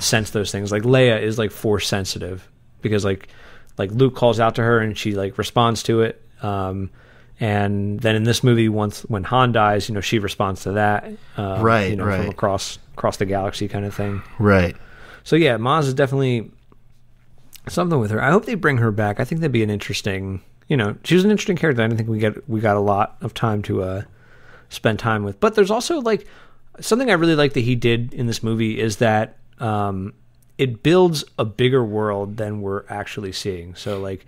sense those things. Like Leia is like Force sensitive because like Luke calls out to her and she like responds to it. And then in this movie, when Han dies, you know, she responds to that, you know, from across the galaxy kind of thing. Right. So yeah, Maz is definitely something with her. I hope they bring her back. I think that'd be an interesting, you know, she was an interesting character. I don't think we got a lot of time to spend time with. But there's also like something I really like that he did in this movie is that it builds a bigger world than we're actually seeing. So like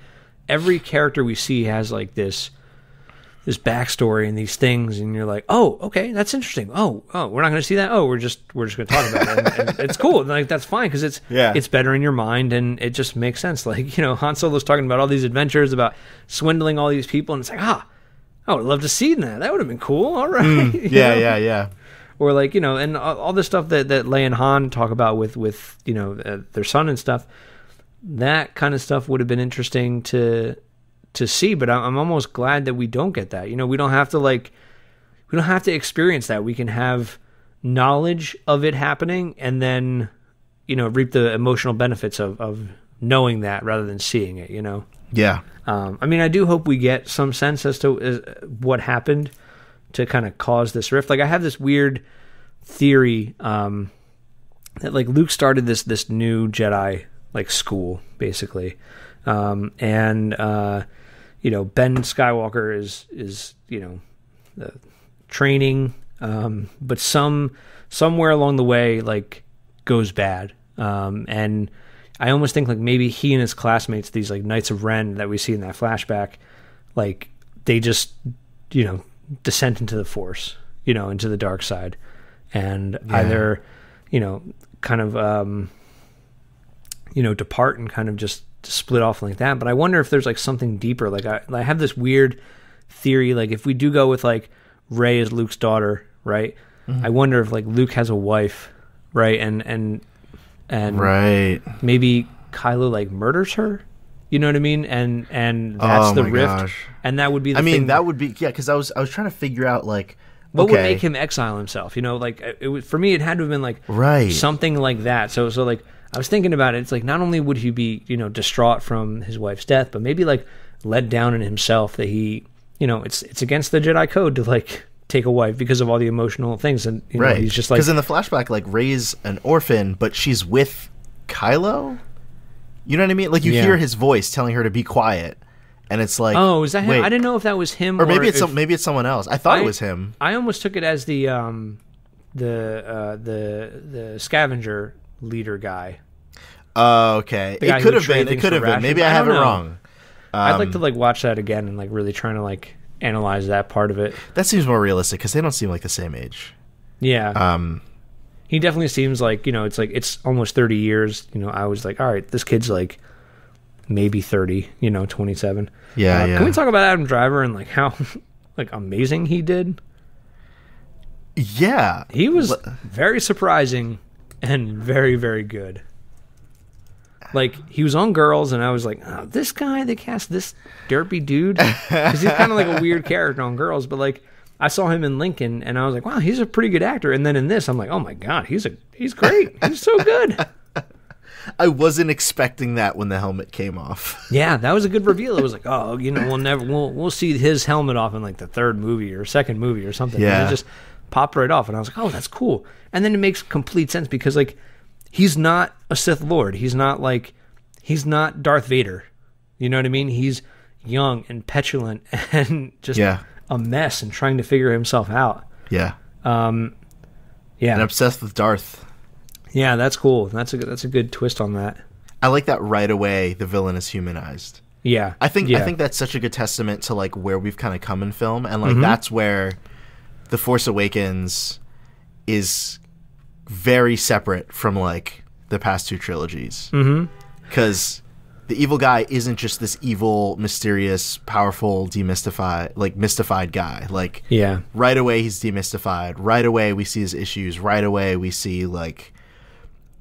every character we see has like this backstory and these things, and you're like, oh, okay, that's interesting. Oh, we're not going to see that. Oh, we're just going to talk about it. And it's cool. And like that's fine because it's better in your mind and it just makes sense. Like, you know, Han Solo's talking about all these adventures, about swindling all these people, and it's like, ah, I would love to see that. That would have been cool. All right. Yeah. Or like, you know, and all the stuff that Leia and Han talk about with you know, their son and stuff, that kind of stuff would have been interesting to see. But I'm almost glad that we don't get that. You know, we don't have to experience that. We can have knowledge of it happening and then, you know, reap the emotional benefits of knowing that rather than seeing it, you know? Yeah. I mean, I do hope we get some sense as to what happened to kind of cause this rift. Like, I have this weird theory that, like, Luke started this new Jedi, like, school, basically. You know, Ben Skywalker is you know, training, but somewhere along the way, like, goes bad. And I almost think, like, maybe he and his classmates, these, like, Knights of Ren that we see in that flashback, like, they just, you know, descent into the Force, you know, into the dark side. And either, you know, kind of, you know, depart and kind of just split off like that. But I wonder if there's, like, something deeper. Like, I have this weird theory, like, if we do go with, like, Rey is Luke's daughter, right? Mm-hmm. I wonder if, like, Luke has a wife, right? And right, maybe Kylo, like, murders her, you know what I mean? And that's the rift. Gosh. And that would be the thing. That would be, yeah, because I was trying to figure out, like, what would make him exile himself, you know? Like, it was, for me, it had to have been, like, something like that. So like, I was thinking about it. It's like, not only would he be, you know, distraught from his wife's death, but maybe, like, let down in himself that he, you know, it's against the Jedi code to, like, take a wife because of all the emotional things. And you know, he's just like, because in the flashback, like, Rey's an orphan, but she's with Kylo, you know what I mean? Like, you hear his voice telling her to be quiet, and it's like, oh, is that him? I didn't know if that was him, or maybe maybe it's someone else. I thought it was him. I almost took it as the scavenger leader guy. Okay, it could have been. It could have been. Maybe I have it wrong. I'd like to, like, watch that again and, like, really trying to, like, analyze that part of it. That seems more realistic because they don't seem like the same age. Yeah. He definitely seems like, you know, it's like, it's almost 30 years. You know, I was like, all right, this kid's, like, maybe 30, you know, 27. Yeah, yeah. Can we talk about Adam Driver and, like, how, like, amazing he did? Yeah. He was very surprising and very, very good. Like, he was on Girls, and I was like, oh, this guy, they cast this derpy dude. Because he's kind of like a weird character on Girls. But, like, I saw him in Lincoln, and I was like, wow, he's a pretty good actor. And then in this, I'm like, oh, my God, he's great. He's so good. I wasn't expecting that when the helmet came off. Yeah, that was a good reveal. It was like, oh, you know, we'll see his helmet off in, like, the third movie or second movie or something. Yeah. And it just popped right off. And I was like, oh, that's cool. And then it makes complete sense because, like, he's not a Sith Lord. He's not, like, he's not Darth Vader. You know what I mean? He's young and petulant and just a mess and trying to figure himself out. Yeah. Yeah. And obsessed with Darth. Yeah, that's cool. That's a good twist on that. I like that right away. The villain is humanized. Yeah. I think that's such a good testament to, like, where we've kind of come in film, and, like, that's where The Force Awakens is very separate from, like, the past two trilogies, because the evil guy isn't just this evil, mysterious, powerful, mystified guy. Like, right away he's demystified. Right away we see his issues. Right away we see, like,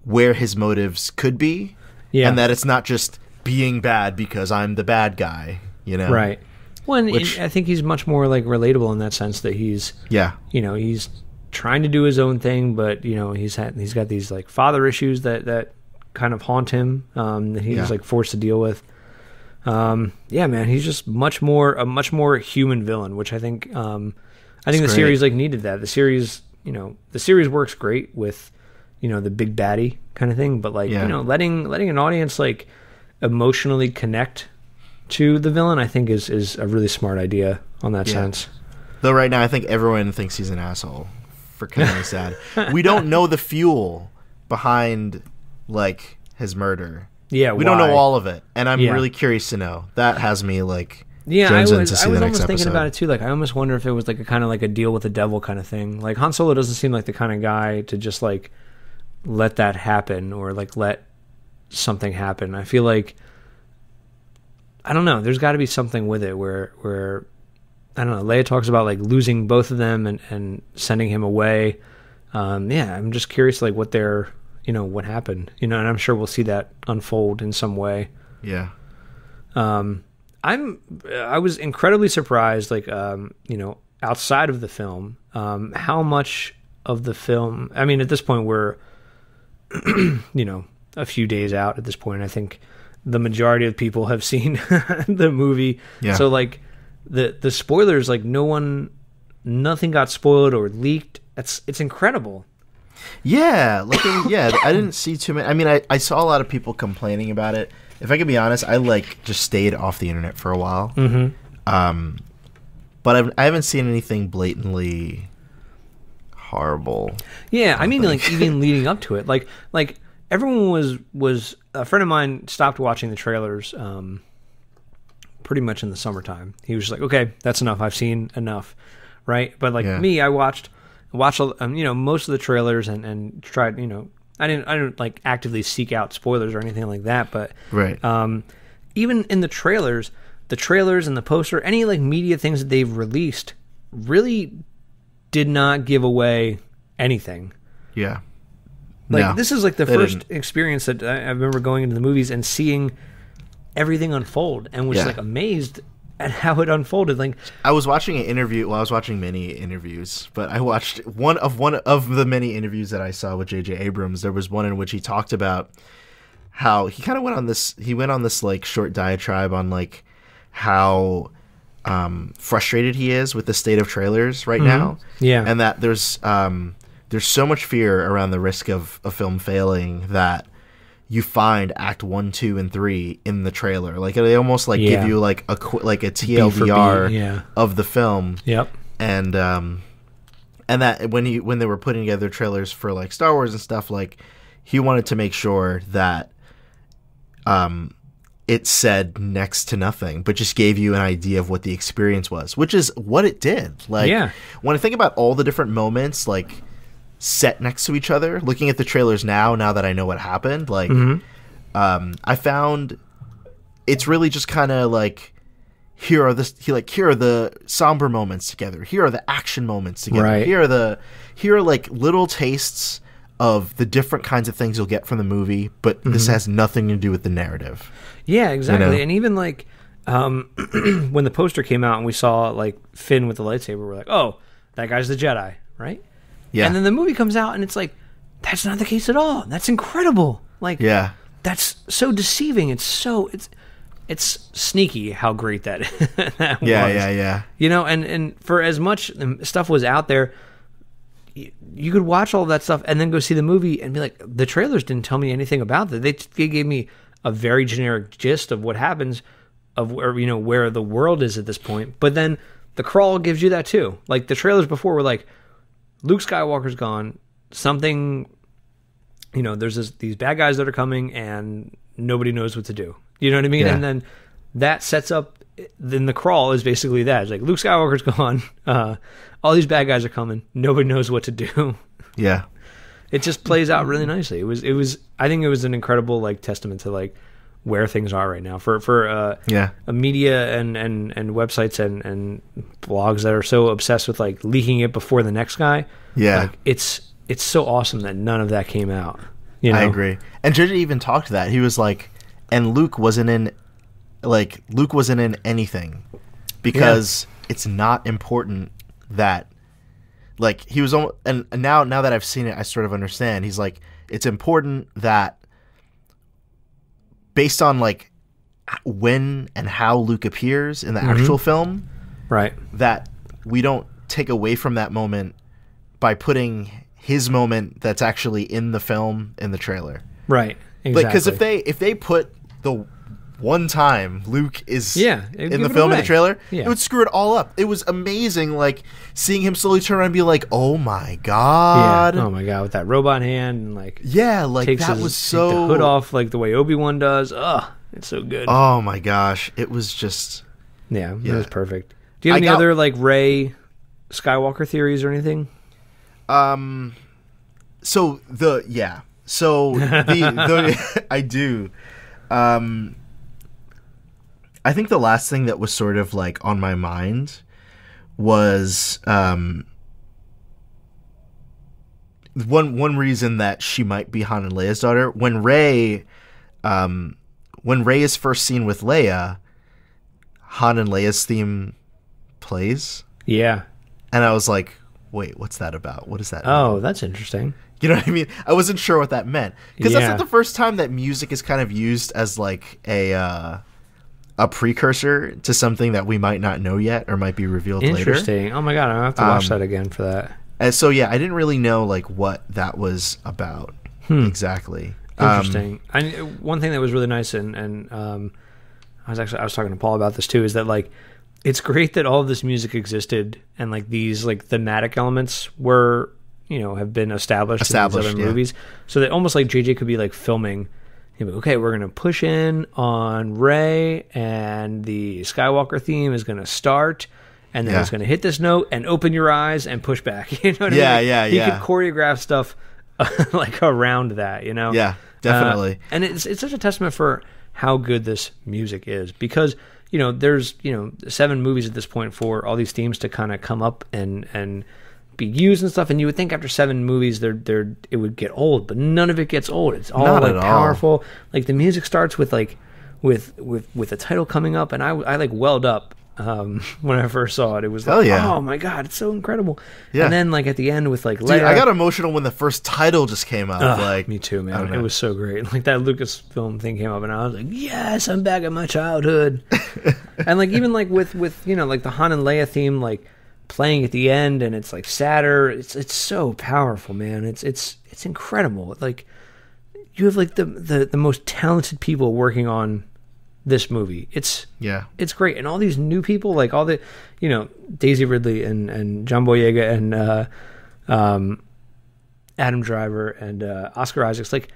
where his motives could be, and that it's not just being bad because I'm the bad guy, you know? Right. Well, and I think he's much more, like, relatable in that sense that he's you know, he's trying to do his own thing, but, you know, he's got these, like, father issues that kind of haunt him, that he's like forced to deal with. Yeah, man, he's just a much more human villain, which I think the series, like, needed that. The series, you know, the series works great with, you know, the big baddie kind of thing, but, like, you know, letting an audience, like, emotionally connect to the villain, I think is a really smart idea on that sense. Though right now I think everyone thinks he's an asshole. For kind of sad. We don't know the fuel behind, like, his murder. Yeah, we don't know all of it, and I'm really curious to know. That has me, like, I was almost thinking about it too. Like, I almost wonder if it was, like, a kind of, like, a deal with the devil kind of thing. Like, Han Solo doesn't seem like the kind of guy to just, like, let that happen or, like, let something happen. I feel like, I don't know. There's got to be something with it where I don't know, Leia talks about like losing both of them and sending him away. Yeah, I'm just curious like what their, you know, what happened, you know, and I'm sure we'll see that unfold in some way. Yeah. I was incredibly surprised, like, you know, outside of the film, how much of the film, I mean, at this point we're, you know, a few days out at this point, I think the majority of people have seen the movie. Yeah. So like the spoilers, like nothing got spoiled or leaked. It's incredible. Yeah. Like, yeah. I didn't see too many. I mean, I saw a lot of people complaining about it. If I could be honest, I like just stayed off the internet for a while. Mm-hmm. But I haven't seen anything blatantly horrible. Yeah, I mean, like even leading up to it, like everyone was a friend of mine stopped watching the trailers pretty much in the summertime. He was just like, okay, that's enough. I've seen enough, right? But like me, I watched you know, most of the trailers and tried, you know. I didn't like actively seek out spoilers or anything like that, but right. Even in the trailers and the poster, any like media things that they've released really did not give away anything. Yeah. Like this is like the first experience that I remember going into the movies and seeing everything unfold and was like amazed at how it unfolded. Like I was watching an interview, well, I was watching many interviews, but I watched one of the many interviews that I saw with J.J. Abrams. There was one in which he talked about how he kind of went on this like short diatribe on like how frustrated he is with the state of trailers right now. Yeah. And that there's so much fear around the risk of a film failing that you find act 1, 2, and 3 in the trailer. Like they almost like give you like a TLDR of the film. Yep. And that when they were putting together trailers for like Star Wars and stuff, like he wanted to make sure that it said next to nothing, but just gave you an idea of what the experience was, which is what it did. Like when I think about all the different moments, like set next to each other, looking at the trailers now that I know what happened, like I found it's really just kind of like here are the somber moments together, here are the action moments together, here are like little tastes of the different kinds of things you'll get from the movie, but this has nothing to do with the narrative. Yeah, exactly. You know? And even like when the poster came out and we saw like Finn with the lightsaber, we're like, oh, that guy's the Jedi, right? Yeah. And then the movie comes out and it's like, that's not the case at all. That's incredible. Like, that's so deceiving. It's so, it's sneaky how great that, that was. Yeah. You know, and for as much stuff was out there, you could watch all of that stuff and then go see the movie and be like, the trailers didn't tell me anything about that. They gave me a very generic gist of what happens, of where, you know, where the world is at this point. But then the crawl gives you that too. Like the trailers before were like, Luke Skywalker's gone, something, you know, there's these bad guys that are coming and nobody knows what to do. You know what I mean? Yeah. And then that sets up, then the crawl is basically that. It's like, Luke Skywalker's gone, all these bad guys are coming, nobody knows what to do. Yeah. It just plays out really nicely. It was I think it was an incredible like testament to like where things are right now for media and websites and blogs that are so obsessed with like leaking it before the next guy. Yeah. Like, it's so awesome that none of that came out. You know? I agree. And JJ even talked to that. He was like, and Luke wasn't in anything because it's not important that like he was almost, and now that I've seen it, I sort of understand. He's like, it's important that based on like when and how Luke appears in the actual film, right? That we don't take away from that moment by putting his moment that's actually in the film in the trailer, right? Exactly. Like, because if they put the one time Luke is in the film in the trailer, it would screw it all up. It was amazing, like seeing him slowly turn around and be like, "Oh my god, oh my god," with that robot hand and like like that was so take the hood off like the way Obi-Wan does. Ugh, it's so good. Oh my gosh, it was just it was perfect. Do you have any other like Rey Skywalker theories or anything? I do. I think the last thing that was sort of like on my mind was one reason that she might be Han and Leia's daughter. When Rey is first seen with Leia, Han and Leia's theme plays. Yeah. And I was like, wait, what's that about? What is that? Oh, that's interesting. You know what I mean? I wasn't sure what that meant. Because that's not the first time that music is kind of used as like a precursor to something that we might not know yet or might be revealed later. Interesting. Oh my God, I'm going to have to watch that again for that. And so, yeah, I didn't really know like what that was about exactly. Interesting. One thing that was really nice, and I was talking to Paul about this too, is that like it's great that all of this music existed and like these like thematic elements were, you know, have been established in these other movies, so that almost like JJ could be like filming, you know, okay, we're gonna push in on Rey and the Skywalker theme is gonna start, and then it's gonna hit this note and open your eyes and push back. You know what I mean? Yeah, he could choreograph stuff like around that, you know? Yeah, definitely. And it's such a testament for how good this music is, because you know there's 7 movies at this point for all these themes to kind of come up and be used and stuff, and you would think after 7 movies it would get old, but none of it gets old. It's all like powerful. Like the music starts with like with the title coming up, and I like welled up when I first saw it. It was like, oh my God, it's so incredible. Yeah. And then like at the end with like Leia, dude, I got emotional when the first title just came up. Like me too, man. It was so great. Like that Lucasfilm thing came up and I was like, yes, I'm back in my childhood. And like even like with you know like the Han and Leia theme like playing at the end, and it's like sadder. It's so powerful, man. It's incredible. Like you have like the most talented people working on this movie. It's great. And all these new people, like all the, you know, Daisy Ridley and John Boyega and Adam Driver and Oscar Isaac, like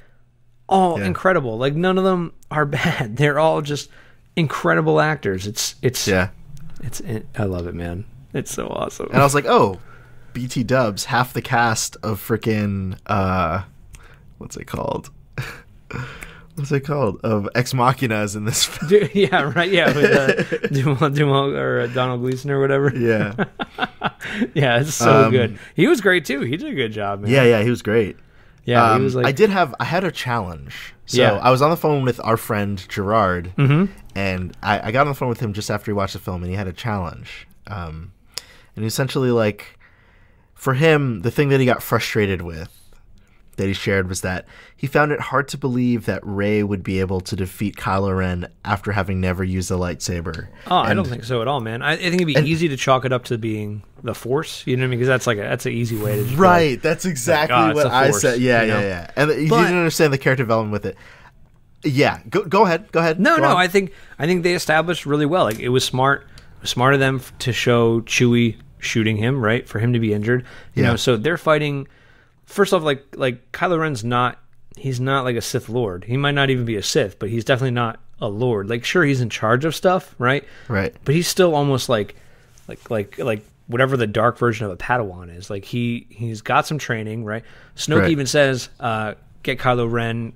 all incredible. Like none of them are bad. They're all just incredible actors. I love it, man. It's so awesome. And I was like, oh, BT dubs, half the cast of freaking what's it called? Of Ex Machina is in this film. Yeah, right. Yeah, with Duhamel or Donald Gleason or whatever. Yeah. Yeah, it's so good. He was great too. He did a good job, man. Yeah, he was great. Yeah, he was like... I had a challenge. So I was on the phone with our friend Gerard, and I got on the phone with him just after he watched the film, and he had a challenge. And essentially, like, for him, the thing that he got frustrated with that he shared was that he found it hard to believe that Rey would be able to defeat Kylo Ren after having never used a lightsaber. Oh, I don't think so at all, man. I think it'd be easy to chalk it up to being the Force, you know what I mean? Because that's an easy way to just right, that's exactly like, oh, what I said. Yeah, you know? Yeah. And he didn't understand the character development with it. Yeah, go ahead. No, I think they established really well. Like, it was smart of them to show Chewie shooting him, right? For him to be injured. You know, so they're fighting. First off, like Kylo Ren's he's not like a Sith Lord. He might not even be a Sith, but he's definitely not a Lord. Like, sure, he's in charge of stuff, right? Right. But he's still almost like whatever the dark version of a Padawan is. Like he's got some training, right? Snoke even says, get Kylo Ren,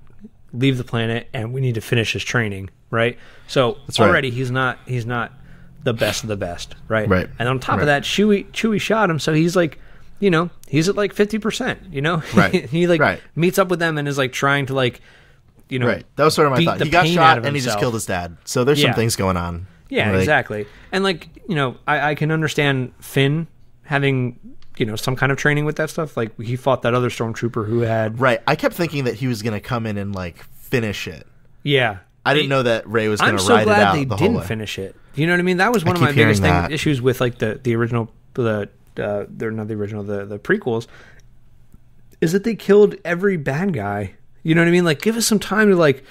leave the planet, and we need to finish his training, right? So already he's not the best of the best, right? Right. And on top of that, Chewie shot him, so he's like, you know, he's at like 50%. You know, right? He like meets up with them and is like trying to like, you know, that was sort of my thought. He got shot and he just killed his dad. So there's some things going on. Yeah, like, exactly. And like, you know, I can understand Finn having, you know, some kind of training with that stuff. Like he fought that other stormtrooper who had I kept thinking that he was going to come in and like finish it. Yeah. I didn't know that Rey was going to ride it out the whole way. I'm so glad they didn't finish it. You know what I mean? That was one of my biggest issues with like the original, they're not the original, the prequels, is that they killed every bad guy. You know what I mean? Like, give us some time to like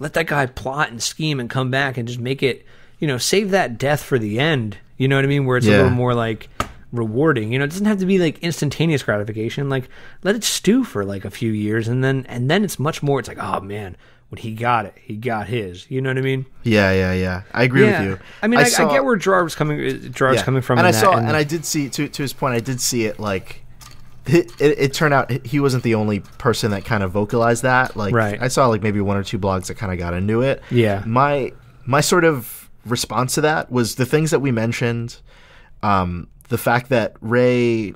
let that guy plot and scheme and come back and just make it, you know, save that death for the end. You know what I mean? Where it's a little more like rewarding. You know, it doesn't have to be like instantaneous gratification. Like, let it stew for like a few years, and then it's much more. It's like, oh man, when he got it, he got his. You know what I mean? Yeah. I agree with you. I mean, I get where Gerard's coming from. And I did see, to his point, I did see it. Like, it turned out he wasn't the only person that kind of vocalized that. Like, I saw like maybe 1 or 2 blogs that kind of got into it. Yeah. My sort of response to that was the things that we mentioned. the fact that Rey,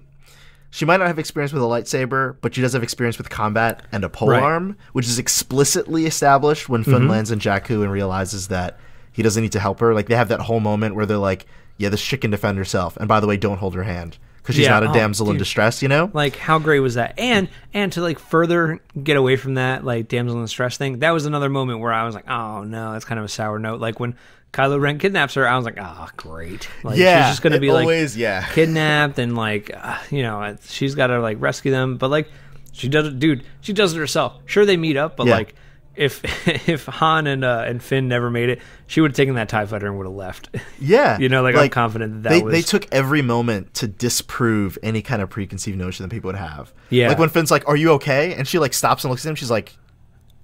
she might not have experience with a lightsaber, but she does have experience with combat and a pole arm, which is explicitly established when Finn lands in Jakku and realizes that he doesn't need to help her. Like, they have that whole moment where they're like, yeah, this chick can defend herself. And by the way, don't hold her hand, because she's not a damsel in distress, you know? Like, how great was that? And to, like, further get away from that, like, damsel in distress thing, that was another moment where I was like, oh, no, that's kind of a sour note. Like, when Kylo Ren kidnaps her, I was like, oh, great. Like, she's just going to be, always, like, kidnapped and, like, you know, she's got to, like, rescue them. But, like, she does it, dude, she does it herself. Sure, they meet up, but, like, if Han and Finn never made it, she would have taken that TIE fighter and would have left. Yeah. You know, like, I'm confident that was... They took every moment to disprove any kind of preconceived notion that people would have. Yeah. Like, when Finn's like, are you okay? And she, like, stops and looks at him, she's like...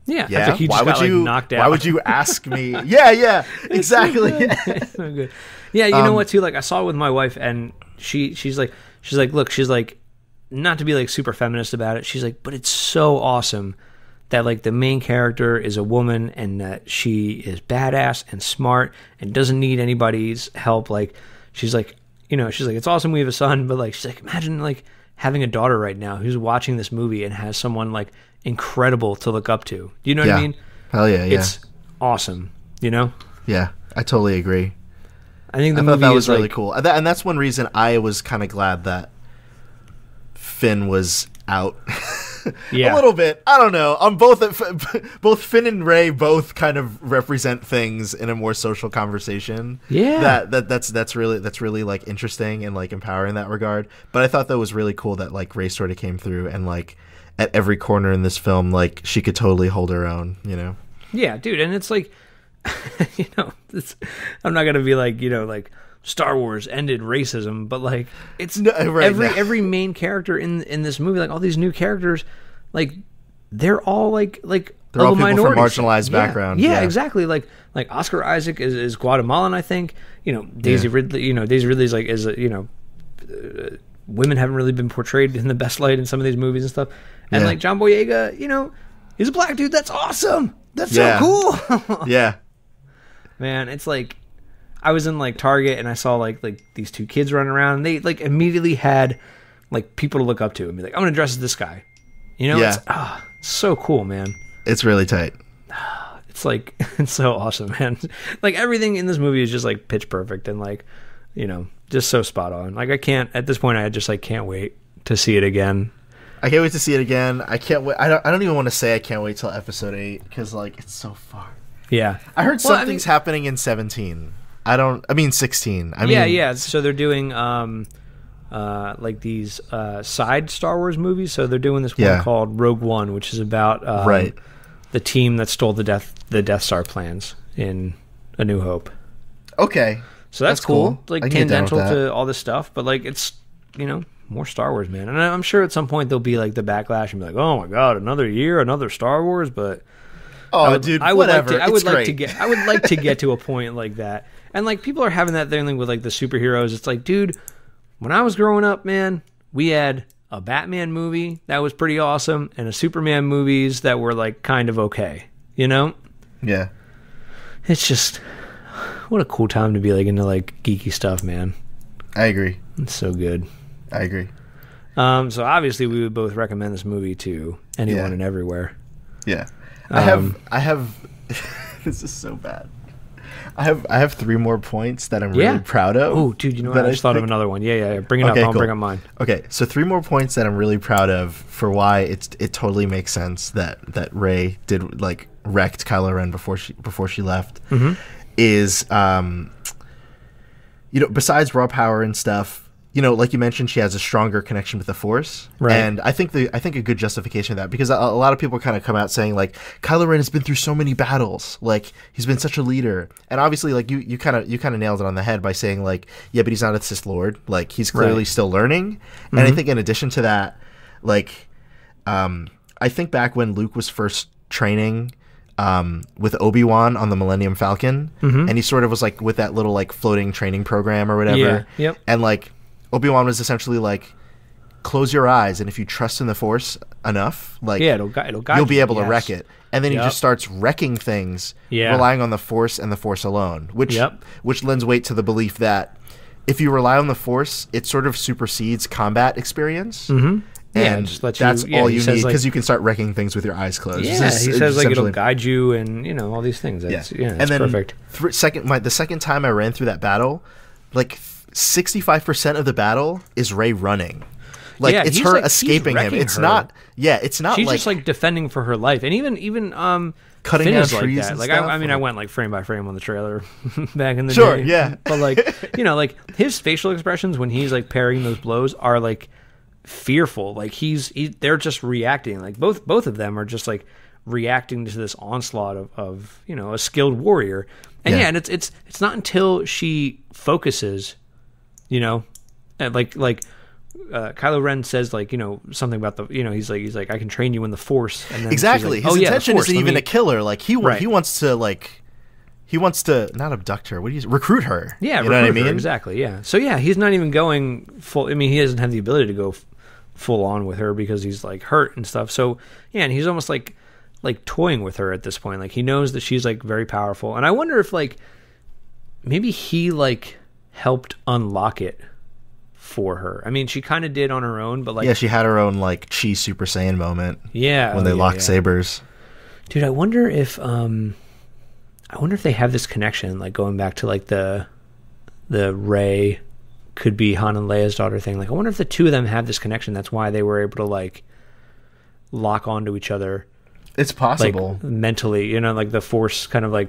Yeah. Like, he just got, like, knocked out. Why would you ask me? Yeah. Exactly. It's so good. Yeah, you know what, too? Like, I saw it with my wife, and she's like, look, she's like, not to be, like, super feminist about it, she's like, but it's so awesome that, like, the main character is a woman and that she is badass and smart and doesn't need anybody's help. Like, she's like, you know, she's like, it's awesome we have a son, but, like, she's like, imagine, like, having a daughter right now who's watching this movie and has someone, like, incredible to look up to. Do you know what I mean? Hell yeah, yeah. It's awesome, you know? Yeah, I totally agree. I think I thought that was really, like, cool. And that's one reason I was kind of glad that Finn was out. A little bit. I don't know. Both Finn and Rey both kind of represent things in a more social conversation. Yeah. That's really like interesting and, like, empowering in that regard. But I thought that was really cool that, like, Rey sort of came through and, like, at every corner in this film, like, she could totally hold her own, you know? Yeah, dude, and it's like, you know, I'm not gonna be like, you know, like, Star Wars ended racism, but, like, it's every main character in this movie, like, all these new characters, like, they're all like they're all people from marginalized background. Yeah, exactly. Like Oscar Isaac is Guatemalan, I think. You know, Daisy Ridley. You know, Daisy Ridley's like you know, women haven't really been portrayed in the best light in some of these movies and stuff. And like John Boyega, you know, he's a black dude. That's awesome. That's so cool. Man, it's like. I was in, like, Target and I saw like these two kids running around and they, like, immediately had, like, people to look up to and be like, I'm gonna dress as this guy, you know? It's so cool, man. It's really tight. It's like, it's so awesome, man. Like, everything in this movie is just, like, pitch perfect and, like, you know, just so spot on. Like, I can't, at this point, I just, like, can't wait to see it again. I can't wait to see it again. I can't wait. I don't even want to say I can't wait till episode 8 because, like, it's so far. Yeah, I heard something's happening in 17. I mean 16. I mean, yeah. So they're doing like these side Star Wars movies. So they're doing this one called Rogue One, which is about the team that stole the Death Star plans in A New Hope. Okay. So that's cool. It's, like, tangential to all this stuff, but, like, it's, you know, more Star Wars, man. And I'm sure at some point there'll be, like, the backlash and be like, "Oh my god, another year, another Star Wars," but I would like to get to a point like that. And, like, people are having that thing with, like, the superheroes. It's like, dude, when I was growing up, man, we had a Batman movie that was pretty awesome and a Superman movies that were, like, kind of okay, you know? Yeah. It's just, what a cool time to be, like, into, like, geeky stuff, man. I agree. It's so good. I agree. So obviously we would both recommend this movie to anyone and everywhere. Yeah. I have this is so bad. I have 3 more points that I'm really proud of. Oh, dude, you know what? I just thought of another one. Yeah. Bring it up. I'll bring up mine. Okay, so 3 more points that I'm really proud of for why it totally makes sense that Rey did, like, wrecked Kylo Ren before she left. Is you know, besides raw power and stuff, you know, like you mentioned, she has a stronger connection with the Force, right? And I think a good justification of that, because a lot of people kind of come out saying, like, Kylo Ren has been through so many battles, like, he's been such a leader, and obviously, like, you kind of nailed it on the head by saying, like, yeah, but he's not a Sith Lord, like, he's clearly still learning, and I think in addition to that, like, I think back when Luke was first training with Obi-Wan on the Millennium Falcon, and he sort of was, like, with that little, like, floating training program or whatever, and, like, Obi-Wan was essentially like, close your eyes, and if you trust in the Force enough, like, it'll guide you'll be able to wreck it. And then he just starts wrecking things, relying on the Force and the Force alone, which lends weight to the belief that if you rely on the Force, it sort of supersedes combat experience. Mm-hmm. And yeah, that's all you need, because like, you can start wrecking things with your eyes closed. Yeah, he says like it'll guide you and, you know, all these things. That's, yeah. Yeah, that's and then perfect. The second time I ran through that battle, like 65% of the battle is Rey running. Like, yeah, it's her like, escaping him. It's her. Not, yeah, it's not she's like... She's just like defending for her life. And even cutting down trees like that. Like, stuff, I mean, I went like frame by frame on the trailer back in the day. Sure, yeah. But like, you know, like his facial expressions when he's like parrying those blows are like fearful. Like they're just reacting. Like both of them are just like reacting to this onslaught of you know, a skilled warrior. And yeah, and it's not until she focuses, you know, like Kylo Ren says, like, you know, something about the, you know, he's like I can train you in the Force. And then exactly. Like, his intention isn't even a killer. Like he wants to like, he wants to not abduct her. What do you recruit her? Yeah, you know what I mean? Exactly. Yeah. So yeah, he's not even going full. I mean, he doesn't have the ability to go full on with her because he's like hurt and stuff. So yeah, and he's almost like toying with her at this point. Like he knows that she's like very powerful, and I wonder if like maybe he like helped unlock it for her. I mean, she kind of did on her own, but like yeah, she had her own like chi Super Saiyan moment. Yeah, when they locked sabers. Dude, I wonder if they have this connection, like going back to like the Rey could be Han and Leia's daughter thing. Like I wonder if the two of them have this connection. That's why they were able to like lock onto each other. It's possible, like, mentally, you know, like the Force kind of like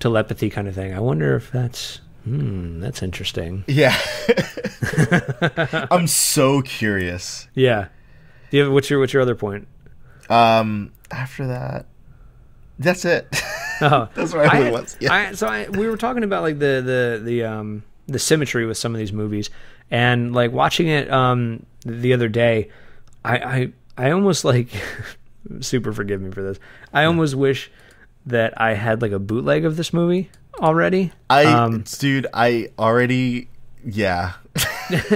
telepathy kind of thing. I wonder if that's. That's interesting. Yeah. I'm so curious. Yeah. Do you have, what's your other point? After that, that's it. Oh, that's what I really want. Yeah. So we were talking about like the symmetry with some of these movies, and like watching it the other day, I almost like super forgive me for this. I almost wish that I had like a bootleg of this movie already. Dude,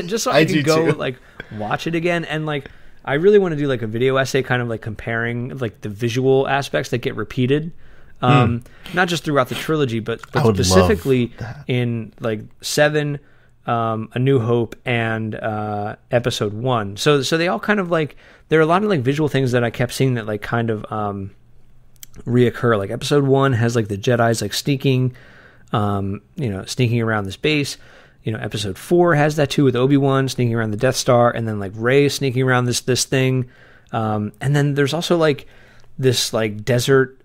just so I can go too. Like watch it again, and like I really want to do like a video essay kind of like comparing like the visual aspects that get repeated, not just throughout the trilogy but specifically in like 7, A New Hope, and Episode 1. So they all kind of like, there are a lot of like visual things that I kept seeing that like kind of reoccur. Like Episode 1 has like the Jedi's like sneaking around this base. You know, Episode 4 has that too, with Obi-Wan sneaking around the Death Star, and then like Rey sneaking around this thing. And then there's also like this like desert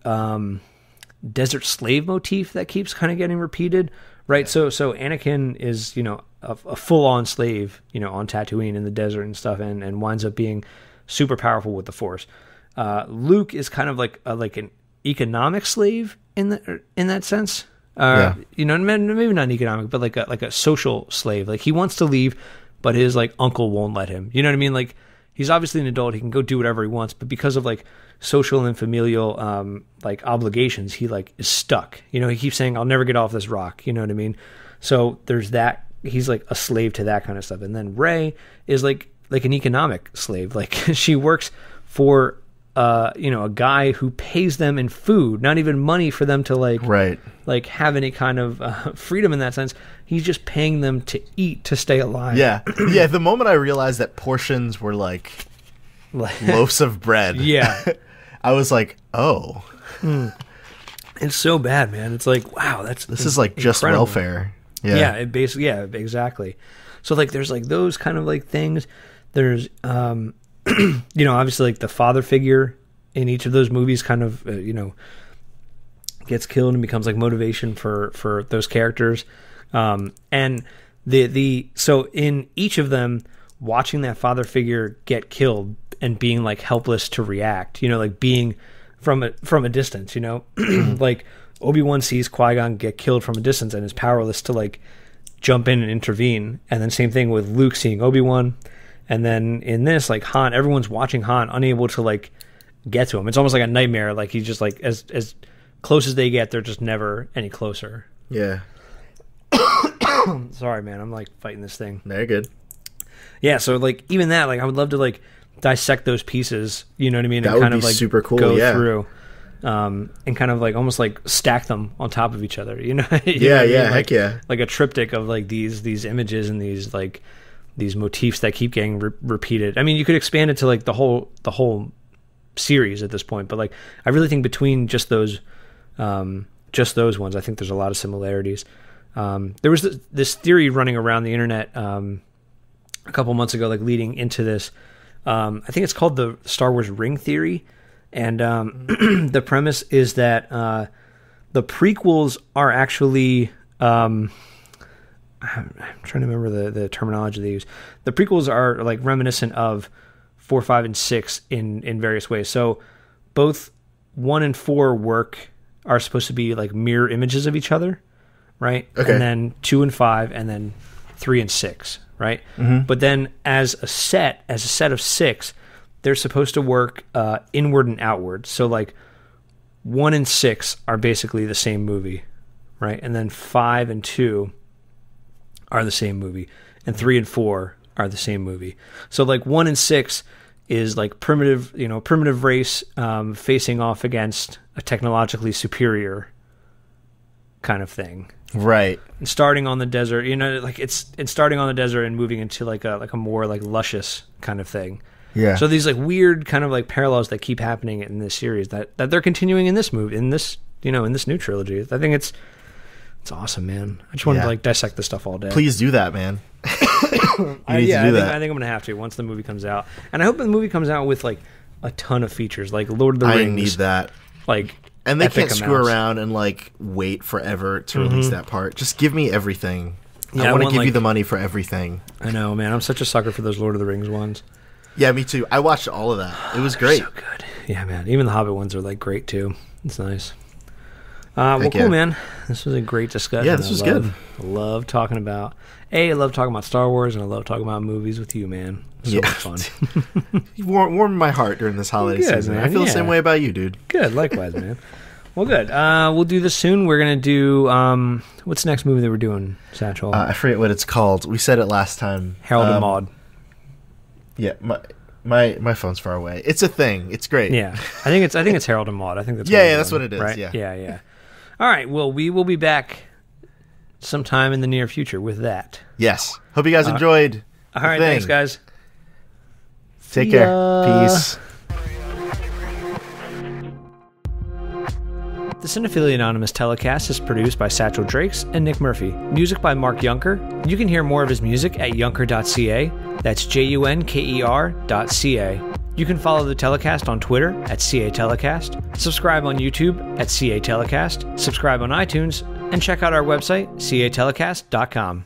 slave motif that keeps kind of getting repeated, right? Yeah. So Anakin is, you know, a full-on slave, you know, on Tatooine in the desert and stuff, and winds up being super powerful with the Force. Luke is kind of like an economic slave in that sense. You know, maybe not an economic, but like a social slave. Like he wants to leave, but his like uncle won't let him. You know what I mean? Like he's obviously an adult; he can go do whatever he wants, but because of like social and familial like obligations, he like is stuck. You know, he keeps saying, "I'll never get off this rock." You know what I mean? So there's that. He's like a slave to that kind of stuff. And then Rey is like an economic slave. Like she works for you know, a guy who pays them in food, not even money for them to like have any kind of freedom in that sense. He's just paying them to eat to stay alive. Yeah, yeah. The moment I realized that portions were like loaves of bread, yeah, I was like, oh, it's so bad, man. It's like, wow, this is like incredible. Just welfare. Yeah, yeah. It basically, yeah, exactly. So like, there's like those kind of like things. There's you know, obviously like the father figure in each of those movies kind of, you know, gets killed and becomes like motivation for those characters. And so in each of them, watching that father figure get killed and being like helpless to react, you know, like being from a distance, you know, like Obi-Wan sees Qui-Gon get killed from a distance and is powerless to like jump in and intervene. And then same thing with Luke seeing Obi-Wan. And then in this, like Han, everyone's watching Han, unable to like get to him. It's almost like a nightmare. Like he's just like as close as they get, they're just never any closer. Yeah. Sorry, man. I'm like fighting this thing. Very good. Yeah. So like even that, like I would love to like dissect those pieces. You know what I mean? That would be super cool. Go through. and kind of like almost like stack them on top of each other, you know? you know what I mean? Like, heck yeah, like a triptych of like these images and these motifs that keep getting repeated. I mean, you could expand it to like the whole series at this point, but like I really think between just those ones, I think there's a lot of similarities. There was this theory running around the internet a couple months ago, like leading into this. I think it's called the Star Wars ring theory, and the premise is that the prequels are actually I'm trying to remember the terminology they use. The prequels are like reminiscent of 4, 5, and 6 in various ways. So both 1 and 4 are supposed to be like mirror images of each other, right? Okay. And then 2 and 5, and then 3 and 6, right? Mm-hmm. But then as a set of 6, they're supposed to work inward and outward. So like 1 and 6 are basically the same movie, right? And then 5 and 2 are the same movie, and 3 and 4 are the same movie. So like 1 and 6 is like primitive race facing off against a technologically superior kind of thing, right? And starting on the desert, you know, like it's starting on the desert and moving into like a more like luscious kind of thing. Yeah. So these like weird kind of like parallels that keep happening in this series that they're continuing in this movie, in this new trilogy. I think it's awesome, man. I just wanted to like dissect this stuff all day. Please do that, man. I think I'm gonna have to once the movie comes out, and I hope the movie comes out with like a ton of features, like Lord of the Rings. I need that. Like, and they can't screw around and like wait forever to release that part. Just give me everything. Yeah, I want to give you the money for everything. I know, man. I'm such a sucker for those Lord of the Rings ones. Yeah, me too. I watched all of that. It was great. So good. Yeah, man. Even the Hobbit ones are like great too. It's nice. Well, cool, man. This was a great discussion. Yeah, this was good. I love talking about... I love talking about Star Wars, and I love talking about movies with you, man. So much fun. You warmed my heart during this holiday season. Man. I feel the same way about you, dude. Good, likewise, man. Well, good. We'll do this soon. We're going to do... what's the next movie that we're doing, Satchell? I forget what it's called. We said it last time. Harold and Maude. Yeah, my phone's far away. It's a thing. It's great. Yeah, I think it's Harold and Maude. I think that's that's what it is. Right? Yeah. All right, well, we will be back sometime in the near future with that. Yes. Hope you guys enjoyed. All right, thanks, guys. Take care. Peace. The Cinephilia Anonymous Telecast is produced by Satchell Drakes and Nick Murphy. Music by Mark Yunker. You can hear more of his music at yunker.ca. That's JUNKER.ca. You can follow the telecast on Twitter at CA Telecast, subscribe on YouTube at CA Telecast, subscribe on iTunes, and check out our website, catelecast.com.